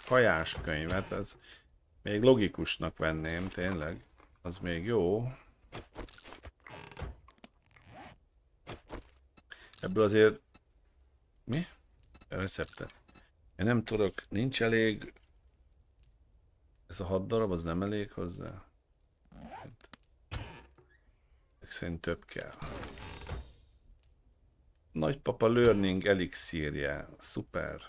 kajás könyvet, ez még logikusnak venném, tényleg. Az még jó. Ebből azért... Mi? Receptet. Én nem tudok, nincs elég... Ez a 6 darab, az nem elég hozzá? Szerint több kell. Nagypapa Learning elixírje. Szuper.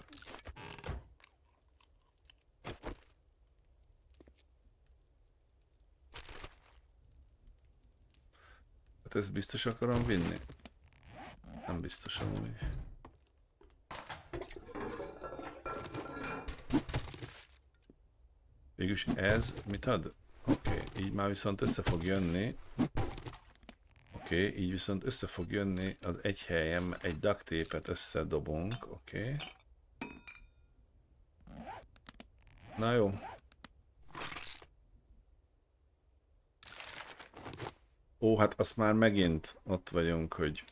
Hát ezt biztos akarom vinni? Nem biztos amúgy. Végülis ez mit ad? Oké, így már viszont össze fog jönni. Így viszont össze fog jönni az egy helyen, egy duct tape-et összedobunk, oké. Na jó. Ó, hát azt már megint ott vagyunk, hogy...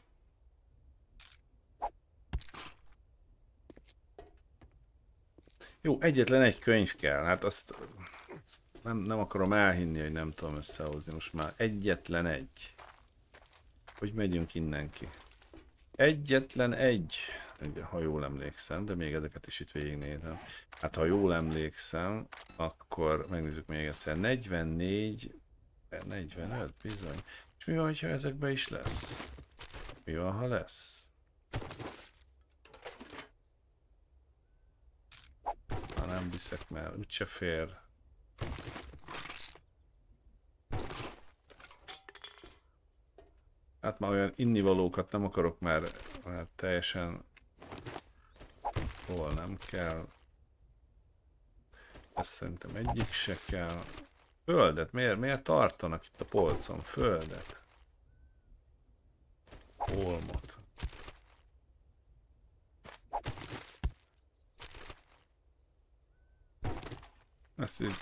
Jó, egyetlen egy könyv kell, hát azt nem akarom elhinni, hogy nem tudom összehozni, most már egyetlen egy. Hogy megyünk innen ki. Egyetlen egy. Ugye, ha jól emlékszem, de még ezeket is itt végignézem. Hát ha jól emlékszem, akkor megnézzük még egyszer. 44, 45 bizony. És mi van, ha ezekben is lesz? Mi van, ha lesz? Na, nem viszek, mert úgyse fér. Hát már olyan innivalókat nem akarok, mert teljesen hol nem kell. Ezt szerintem egyik se kell. Földet? Miért tartanak itt a polcon? Földet. Olmot. ezt így...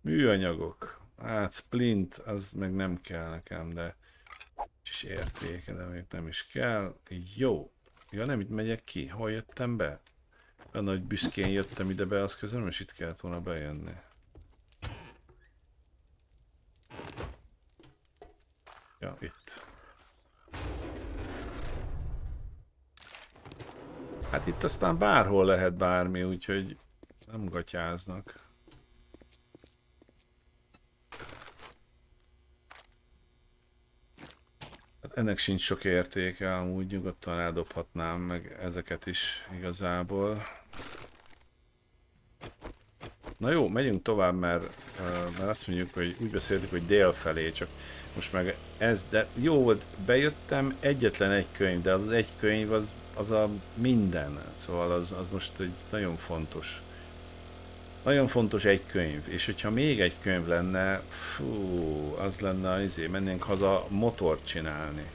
Műanyagok. Hát splint, az meg nem kell nekem, de... És értéke, de még nem is kell. Jó. Ja, nem itt megyek ki. Hol jöttem be? A nagy büszkén jöttem ide be, az közben és itt kellett volna bejönni. Ja, itt. Hát itt aztán bárhol lehet bármi, úgyhogy nem gatyáznak. Hát ennek sincs sok értéke, amúgy nyugodtan rádobhatnám meg ezeket is igazából. Na jó, megyünk tovább, mert azt mondjuk, hogy úgy beszéltük, hogy dél felé, csak most meg ez, de jó volt, bejöttem, egyetlen egy könyv, de az egy könyv az a minden, szóval az most egy nagyon fontos. Nagyon fontos egy könyv, és hogyha még egy könyv lenne, fú, az lenne, mennénk haza motort csinálni.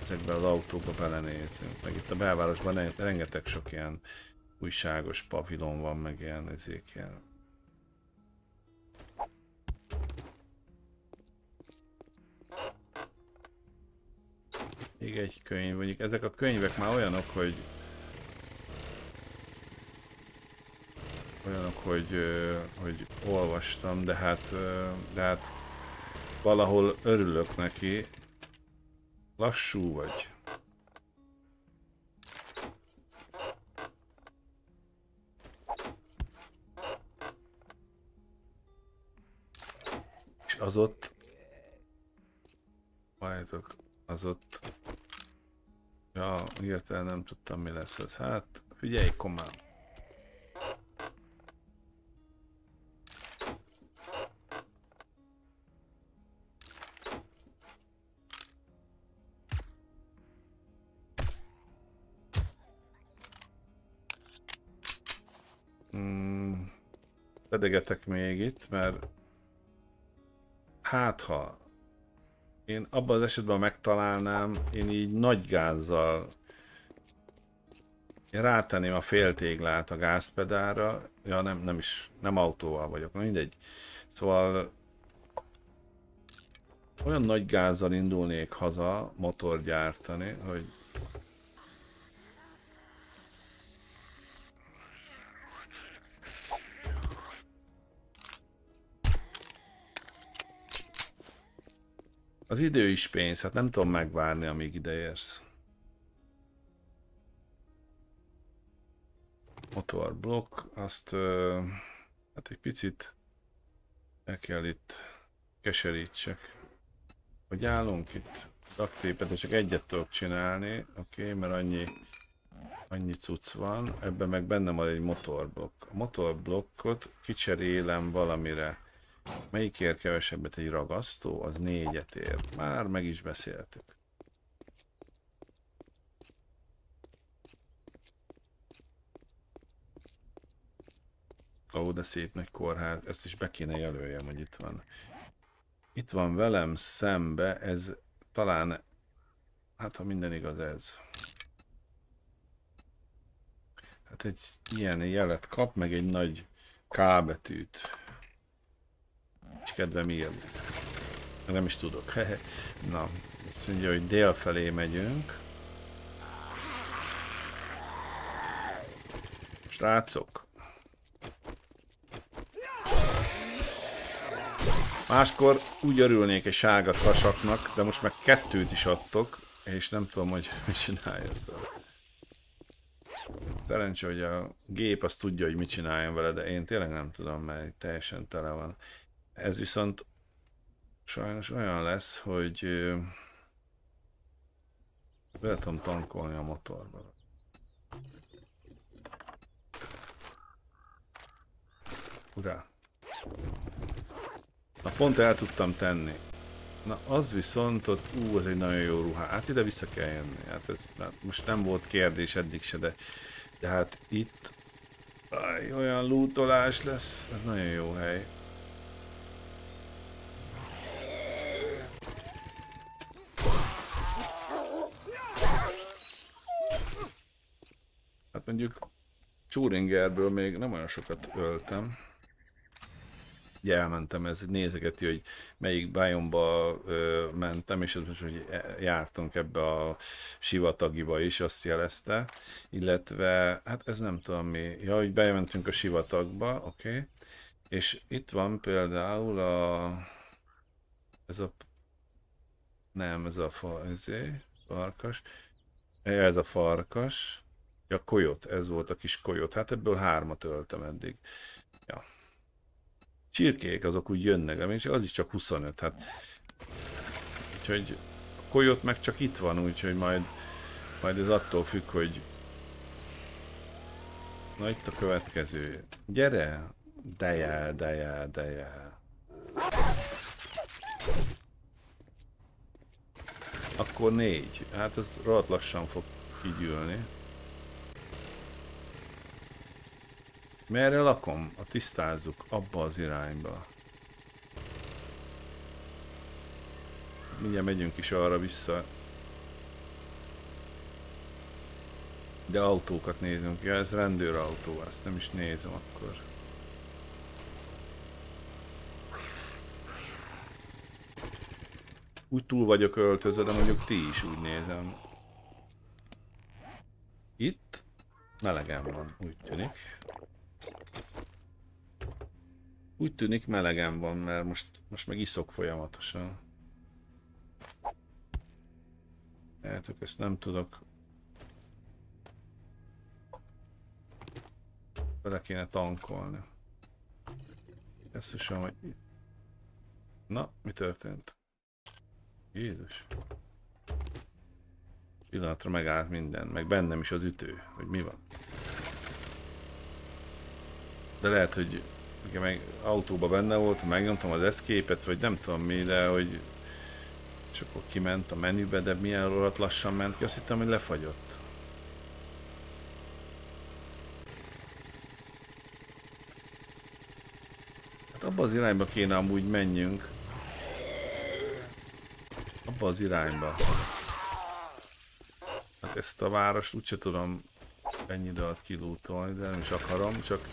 Ezekben az autókba belenézünk, meg itt a belvárosban rengeteg sok ilyen újságos pavilon van, meg ilyen ezékkel. Még egy könyv, mondjuk ezek a könyvek már olyanok, hogy olvastam, de hát valahol örülök neki. Lassú vagy. És az ott... Várjátok, az ott... Ja, hirtelen nem tudtam, mi lesz ez. Hát, figyelj, komám! Fedegetek még itt, mert hát ha én abban az esetben megtalálnám, én így nagy gázzal én rátenném a féltéglát a gázpedálra, ja nem autóval vagyok, mindegy, szóval olyan nagy gázzal indulnék haza motor gyártani, hogy az idő is pénz, hát nem tudom megvárni, amíg ideérsz. Motorblokk, azt hát egy picit el kell itt keserítsek. Hogy állunk itt ducktépet, de csak egyet tudok csinálni, oké, mert annyi cucc van, ebben meg benne van egy motorblokk. A motorblokkot kicserélem valamire. Melyik ér kevesebbet? Egy ragasztó? Az 4-et ér. Már meg is beszéltük. Ó, de szép nagy kórház. Ezt is be kéne jelöljem, hogy itt van. Itt van velem szembe, ez talán... Hát, ha minden igaz, ez. Hát egy ilyen jelet kap, meg egy nagy K betűt. És kedvem írni. Nem is tudok. Na, azt mondja, hogy dél felé megyünk. Srácok. Máskor úgy örülnék egy sárga tasaknak, de most meg kettőt is adtok, és nem tudom, hogy mit csináljak vele. Szerencsé, hogy a gép azt tudja, hogy mit csináljon vele, de én tényleg nem tudom, mert teljesen tele van. Ez viszont sajnos olyan lesz, hogy be tudom tankolni a motorba. Urá! Na pont el tudtam tenni. Na az viszont ott, az egy nagyon jó ruhá. Hát ide vissza kell jönni. Hát ez most nem volt kérdés eddig se, de hát itt olyan lootolás lesz. Ez nagyon jó hely. Mondjuk Turingerből még nem olyan sokat öltem. Ugye elmentem, ez nézegeti, hogy melyik bájomba mentem, és az most, hogy jártunk ebbe a sivatagiba is, azt jelezte. Illetve, hát ez nem tudom mi. Ja, hogy bementünk a sivatagba, oké. Okay. És itt van például a... Ez a... Nem, ez a fa... farkas. Ez a farkas. Ja, kolyot, ez volt a kis kolyot. Hát ebből 3-at öltem eddig. Ja. Csirkék azok úgy jönnek, és az is csak 25, hát... Úgyhogy a kolyot meg csak itt van, úgyhogy majd ez attól függ, hogy... Na itt a következő. Gyere! Dejá. Akkor 4. Hát ez rohadt lassan fog kigyűlni. Merre lakom? A tisztázzuk, abba az irányba. Mindjárt megyünk is arra vissza. De autókat nézünk. Ja, ez rendőrautó, ezt nem is nézem akkor. Úgy túl vagyok öltözve, de mondjuk ti is úgy nézem. Itt melegem van, úgy tűnik. Úgy tűnik melegem van, mert most meg iszok folyamatosan. Látok, ezt nem tudok. Bele kéne tankolni. Ezt is hogy... Na, mi történt? Jézus. Pillanatra megállt minden, meg bennem is az ütő, hogy mi van. De lehet, hogy meg autóba benne volt, megnyomtam az escape-et, vagy nem tudom mi, de hogy... És akkor kiment a menübe, de milyen rohadt lassan ment ki, azt hittem, hogy lefagyott. Hát abba az irányba kéne amúgy menjünk. Abba az irányba. Hát ezt a várost úgyse tudom ennyi alatt kilútolni, de nem is akarom, csak...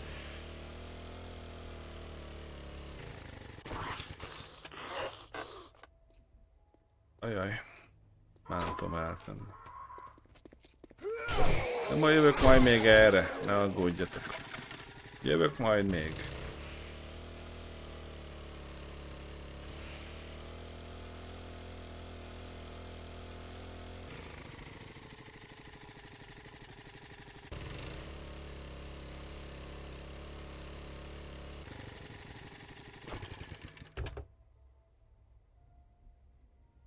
Ajaj, már nem tudom eltenni. De majd jövök majd még erre, ne aggódjatok. Jövök majd még.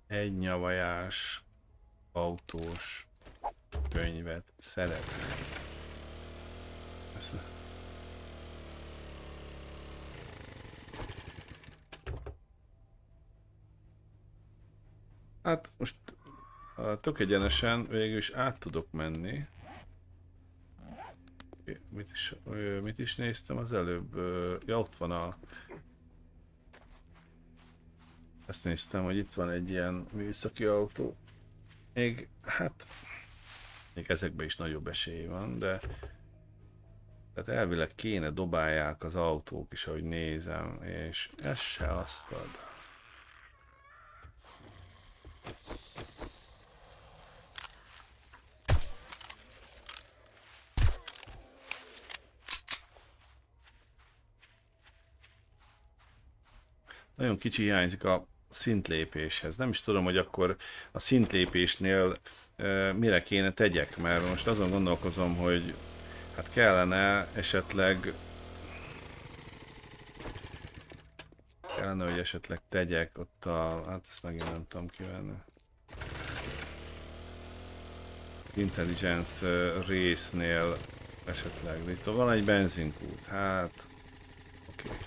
Egy nyavajás autós könyvet szeretnék. Hát most tök egyenesen végül is át tudok menni. Mit is néztem az előbb? Ja, ott van a... Ezt néztem, hogy itt van egy ilyen műszaki autó. Még, hát... Még ezekben is nagyobb esély van, de... Tehát elvileg kéne dobálják az autók is, ahogy nézem, és ez se azt ad. Nagyon kicsi hiányzik a szintlépéshez. Nem is tudom, hogy akkor a szintlépésnél mire kéne tegyek, mert most azon gondolkozom, hogy hát kellene esetleg hogy esetleg tegyek ott a... Hát ezt megint nem tudom kivenni. Intelligence résznél esetleg. Itt van egy benzinkút, hát... Oké. Okay.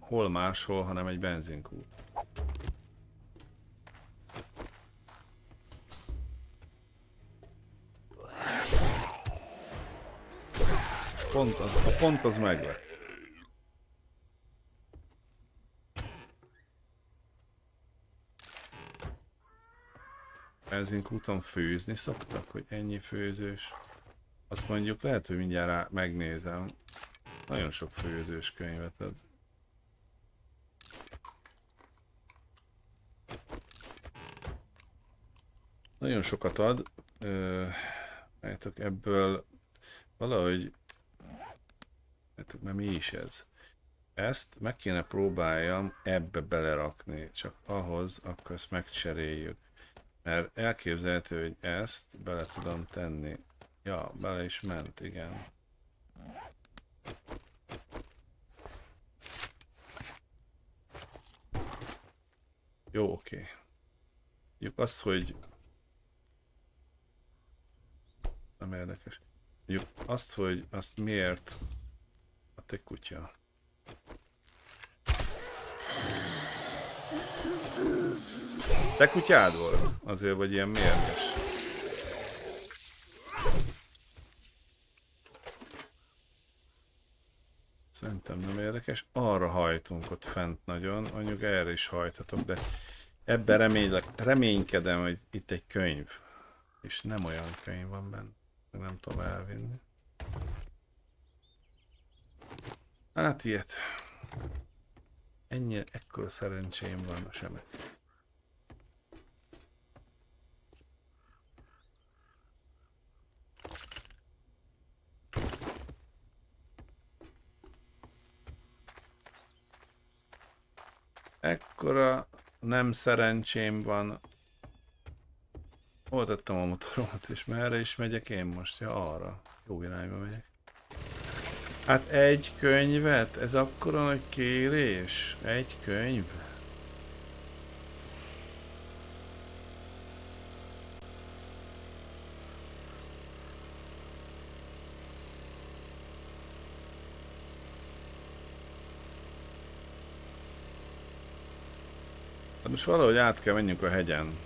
Hol máshol, hanem egy benzinkút. A pont az meglett. benzinkúton főzni szoktak, hogy ennyi főzős? Azt mondjuk lehet, hogy mindjárt rá megnézem. Nagyon sok főzős könyvet ad. Nagyon sokat ad. Látok, ebből valahogy... Látok, mert mi is ez? Ezt meg kéne próbáljam ebbe belerakni, csak ahhoz, akkor ezt megcseréljük. Mert elképzelhető, hogy ezt bele tudom tenni. Ja, bele is ment, igen. Jó, oké. Mondjuk azt, hogy... Nem érdekes. Mondjuk azt, hogy azt miért... A te kutya. Te kutyád volt? Azért vagy ilyen mérges. Szerintem nem érdekes. Arra hajtunk ott fent nagyon. Anyuk, erre is hajthatok, de ebben reménykedem, hogy itt egy könyv. És nem olyan könyv van benne. Nem tudom elvinni. Hát ilyet. Ennyi, ekkora szerencsém van a semmi. Ekkora nem szerencsém van. Hol tettem a motoromat, és merre is megyek én most? Ja, arra. Jó irányba megyek. Hát egy könyvet? Ez akkora nagy kérés? Egy könyv? Hát most valahogy át kell menjünk a hegyen.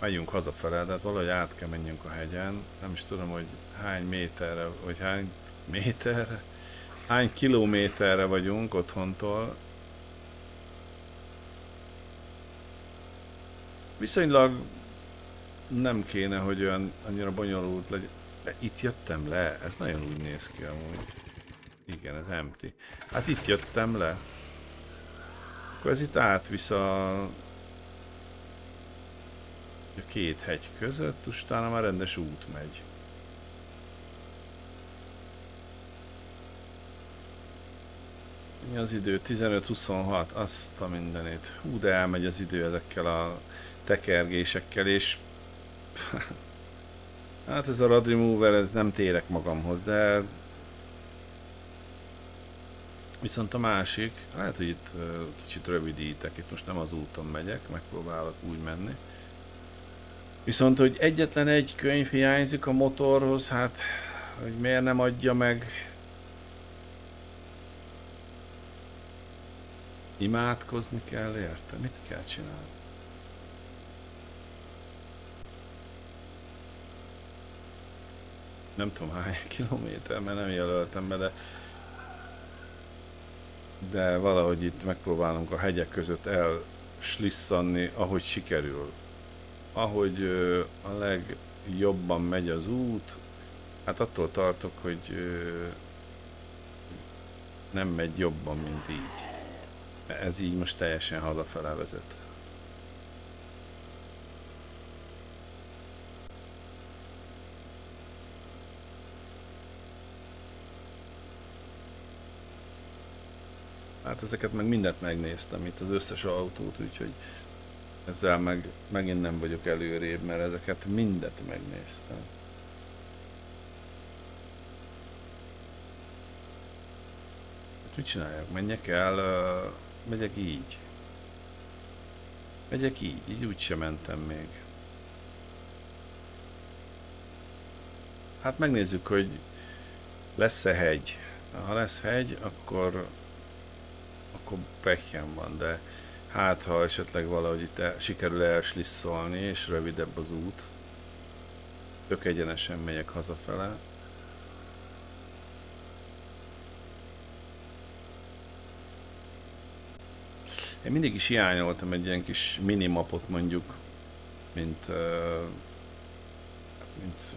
Megyünk hazafele, de hát valahogy át kell menjünk a hegyen. Nem is tudom, hogy hány méterre, vagy hány méterre? Hány kilométerre vagyunk otthontól. Viszonylag nem kéne, hogy olyan annyira bonyolult legyen. De itt jöttem le, ez nagyon úgy néz ki amúgy. Igen, ez empty. Hát itt jöttem le. Akkor ez itt átvisz a... két hegy között, utána már rendes út megy. Mi az idő? 15-26, azt a mindenit. Hú, de elmegy az idő ezekkel a tekergésekkel, és... hát ez a Rad Remover, ez nem térek magamhoz, de... Viszont a másik, lehet, hogy itt kicsit rövidítek, itt most nem az úton megyek, megpróbálok úgy menni. Viszont, hogy egyetlen egy könyv hiányzik a motorhoz, hát, hogy miért nem adja meg. Imádkozni kell érte? Mit kell csinálni? Nem tudom hány kilométer, mert nem jelöltem be, de valahogy itt megpróbálunk a hegyek között elslisszanni, ahogy sikerül. Ahogy a legjobban megy az út, hát attól tartok, hogy nem megy jobban, mint így. Ez így most teljesen hazafele vezet. Hát ezeket meg mindent megnéztem, itt az összes autót, úgyhogy ezzel meg megint nem vagyok előrébb, mert ezeket mindet megnéztem. Hát mit csináljak? Menjek el, megyek így. Megyek így, így úgy sem mentem még. Hát megnézzük, hogy lesz-e hegy. Ha lesz hegy, akkor pekjen van, de hát, ha esetleg valahogy itt sikerül elslisszolni, és rövidebb az út. Tök egyenesen megyek hazafele. Én mindig is hiányoltam egy ilyen kis minimapot, mondjuk mint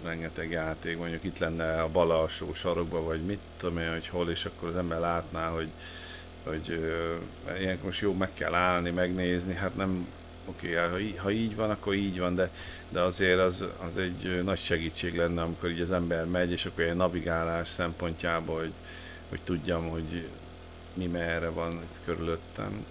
rengeteg játék, mondjuk itt lenne a bal alsó sarokba, vagy mit tudom én, hogy hol, és akkor az ember látná, hogy ilyenkor most jó, meg kell állni, megnézni, hát nem, oké, ha így van, akkor így van, de azért az egy nagy segítség lenne, amikor így az ember megy, és akkor egy navigálás szempontjából, hogy tudjam, hogy mi merre van itt körülöttem.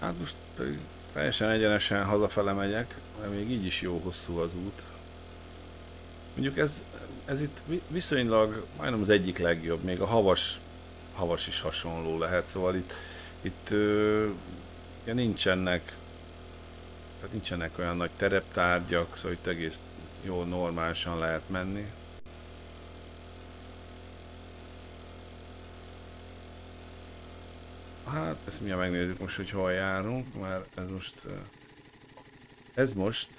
Hát most pedig teljesen egyenesen hazafele megyek, mert még így is jó hosszú az út. Mondjuk ez itt viszonylag majdnem az egyik legjobb, még a havas is hasonló lehet, szóval itt nincsenek olyan nagy tereptárgyak, szóval itt egész jól normálisan lehet menni. Hát, ezt mindjárt megnézzük most, hogy hol járunk, mert ez most...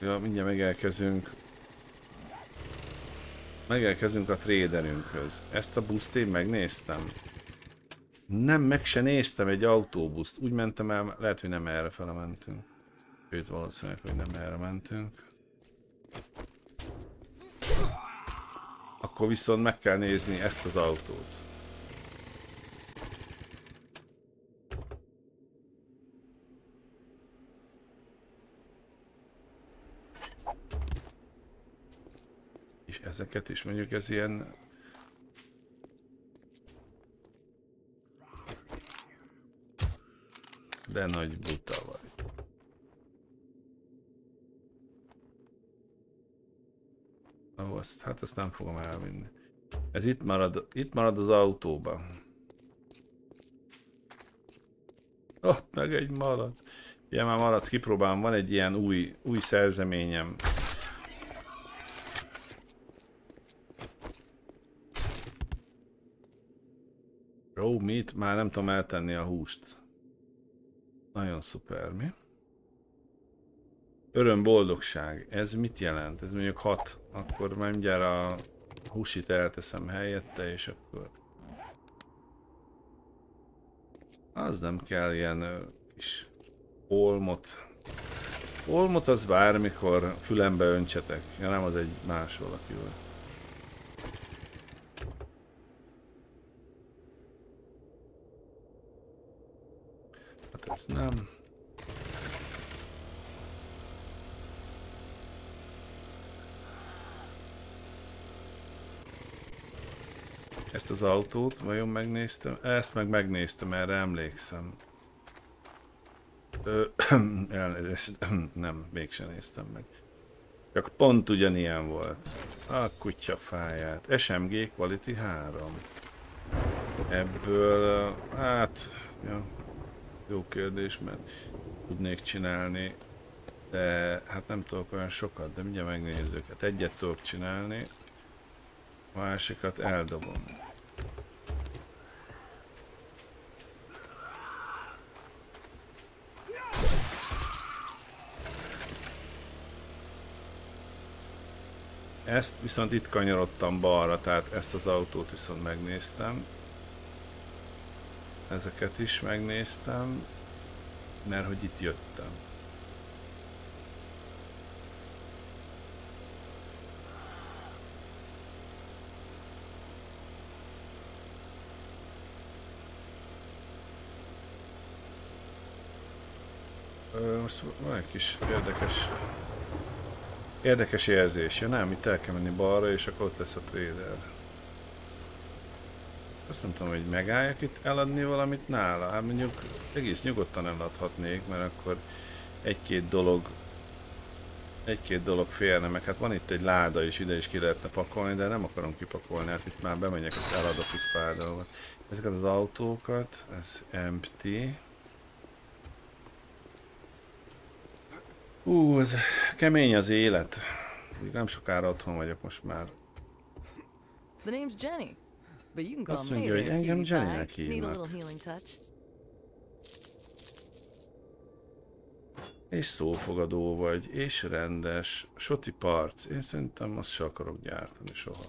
Ja, mindjárt megelkezünk a tréderünkhöz. Ezt a buszt én megnéztem. Nem, meg se néztem egy autóbuszt. Úgy mentem el, lehet, hogy nem erre fele mentünk. Őt valószínűleg, hogy nem erre mentünk. Akkor viszont meg kell nézni ezt az autót. És ezeket is, mondjuk ez ilyen... De nagy buta vagy. Hát ezt nem fogom elvinni. Ez itt marad az autóban. Ott meg egy malac. Ilyen már malac, kipróbálom, van egy ilyen új szerzeményem. Raw meat, már nem tudom eltenni a húst. Nagyon szuper, mi? Öröm, boldogság. Ez mit jelent? Ez mondjuk 6. Akkor már mindjárt a húsit elteszem helyette, és akkor... Az nem kell ilyen kis olmot. Olmot az bármikor fülembe öntsetek. Ja, nem, az egy más valakivel. Hát ez nem... Ezt az autót vajon megnéztem? Ezt meg megnéztem, erre emlékszem. Nem, mégsem néztem meg. Csak pont ugyanilyen volt. A kutya fáját. SMG Quality 3. Ebből, hát... Ja, jó kérdés, mert tudnék csinálni. De hát nem tudok olyan sokat, de mindjárt megnézzük. Hát egyet tudok csinálni. Másikat eldobom. Ezt viszont itt kanyarodtam balra, tehát ezt az autót viszont megnéztem. Ezeket is megnéztem, mert hogy itt jöttem. Most van egy kis érdekes érzés, ja nem? Itt el kell menni balra, és akkor ott lesz a tréder. Azt nem tudom, hogy megálljak itt eladni valamit nála. Hát mondjuk egész nyugodtan eladhatnék, mert akkor egy-két dolog férne meg. Hát van itt egy láda is, ide is ki lehetne pakolni, de nem akarom kipakolni, hát itt már bemegyek, ezt eladok itt pár dolgot. Ezeket az autókat, ez empty. Ez kemény az élet. Még nem sokára otthon vagyok most már. Azt mondja, hogy engem Jenny-nek hívnak. És szófogadó vagy, és rendes, soti parc. Én szerintem azt se akarok gyártani soha.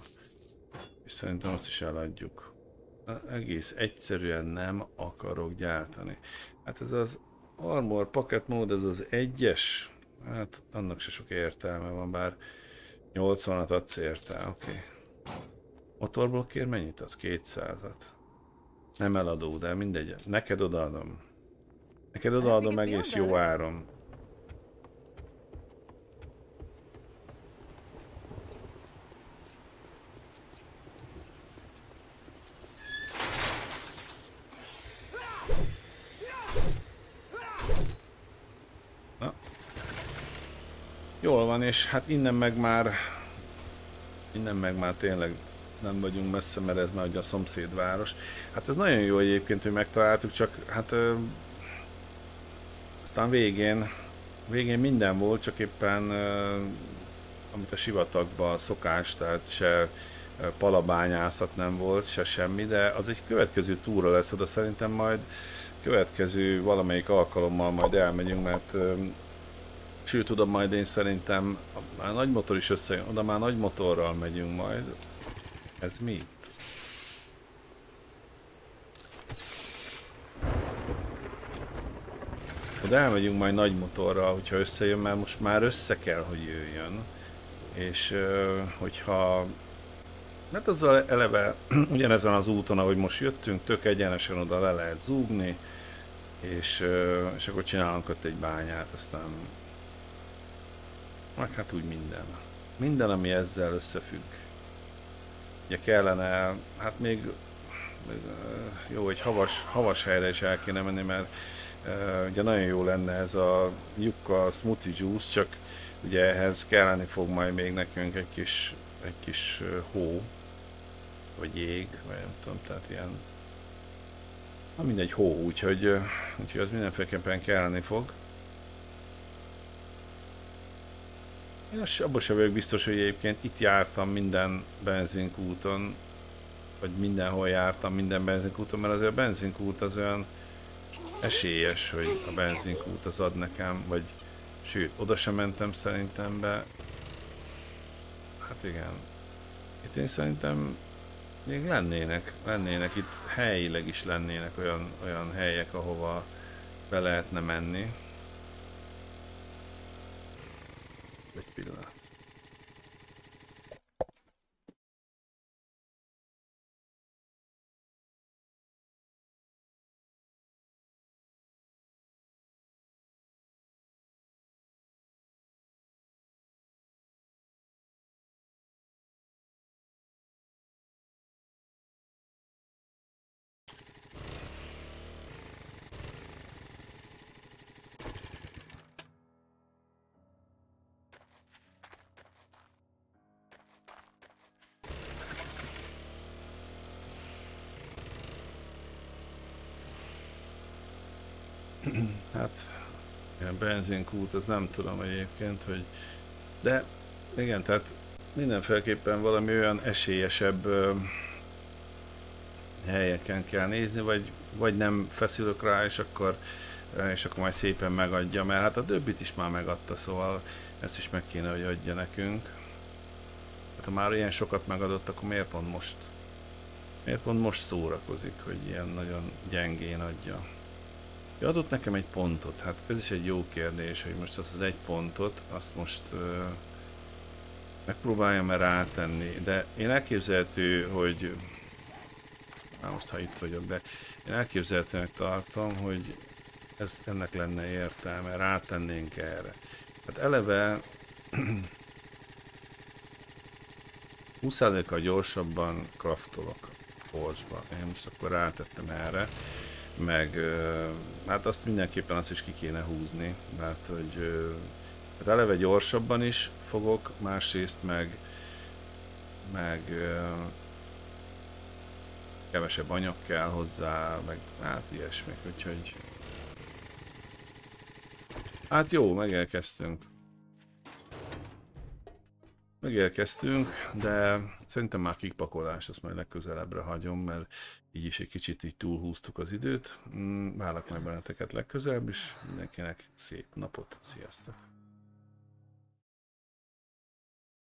És szerintem azt is eladjuk. Egész egyszerűen nem akarok gyártani. Hát ez az Armor Pocket Mode, ez az egyes. Hát annak se sok értelme van, bár 80-at adsz érte, oké. Motorból kér mennyit az? 200-at. Nem eladó, de mindegy. Neked odaadom. Neked odaadom egész jó áron. Jól van, és hát innen meg már tényleg nem vagyunk messze, mert ez nagy a szomszédváros. Hát ez nagyon jó egyébként, hogy megtaláltuk, csak hát aztán végén minden volt, csak éppen amit a sivatagban szokás, tehát se palabányászat nem volt, se semmi, de az egy következő túra lesz oda, szerintem majd következő valamelyik alkalommal majd elmegyünk, mert sőt, oda majd én szerintem már nagy motor is összejön, oda már nagy motorral megyünk majd. Ez mi? Oda elmegyünk majd nagy motorral, hogyha összejön, mert most már össze kell, hogy jöjjön. És hogyha... mert azzal eleve ugyanezen az úton, ahogy most jöttünk, tök egyenesen oda le lehet zúgni, és akkor csinálunk ott egy bányát, aztán... meg hát úgy minden. Minden, ami ezzel összefügg. Ugye kellene, hát még jó, hogy havas helyre is el kéne menni, mert ugye nagyon jó lenne ez a Jukka Smoothie Juice, csak ugye ehhez kelleni fog majd még nekünk egy kis hó, vagy jég, vagy nem tudom, tehát ilyen, na mindegy, hó, úgyhogy az mindenféleképpen kelleni fog. Én abban sem vagyok biztos, hogy egyébként itt jártam minden benzinkúton, vagy mindenhol jártam minden benzinkúton, mert azért a benzinkút az olyan esélyes, hogy a benzinkút az ad nekem, vagy sőt, oda sem mentem szerintem be. Hát igen, itt én szerintem még lennének itt helyileg is lennének olyan helyek, ahova be lehetne menni. Egy pillanat. Hát, ilyen benzinkút, az nem tudom egyébként, hogy... de igen, tehát mindenféleképpen valami olyan esélyesebb helyeken kell nézni, vagy nem feszülök rá, és akkor majd szépen megadja, mert hát a többit is már megadta, szóval ezt is meg kéne, hogy adja nekünk. Hát ha már ilyen sokat megadott, akkor miért pont most szórakozik, hogy ilyen nagyon gyengén adja. Ja, adott nekem egy pontot, hát ez is egy jó kérdés, hogy most azt az egy pontot, azt most megpróbáljam-e rátenni, de én elképzelhető, hogy most ha itt vagyok, de én elképzelhetőnek tartom, hogy ennek lenne értelme, rátennénk erre. Hát eleve 20%-kal gyorsabban craftolok forge-ba. Én most akkor rátettem erre. Meg hát azt mindenképpen azt is ki kéne húzni, mert hogy hát eleve gyorsabban is fogok, másrészt meg kevesebb anyag kell hozzá, meg hát ilyesmi, úgyhogy Hát jó, megelkeztünk. Megelkeztünk, de szerintem már kikpakolás, azt majd legközelebbre hagyom, mert így is egy kicsit így túlhúztuk az időt. Várlak meg benneteket legközelebb is. Mindenkinek szép napot, sziasztok!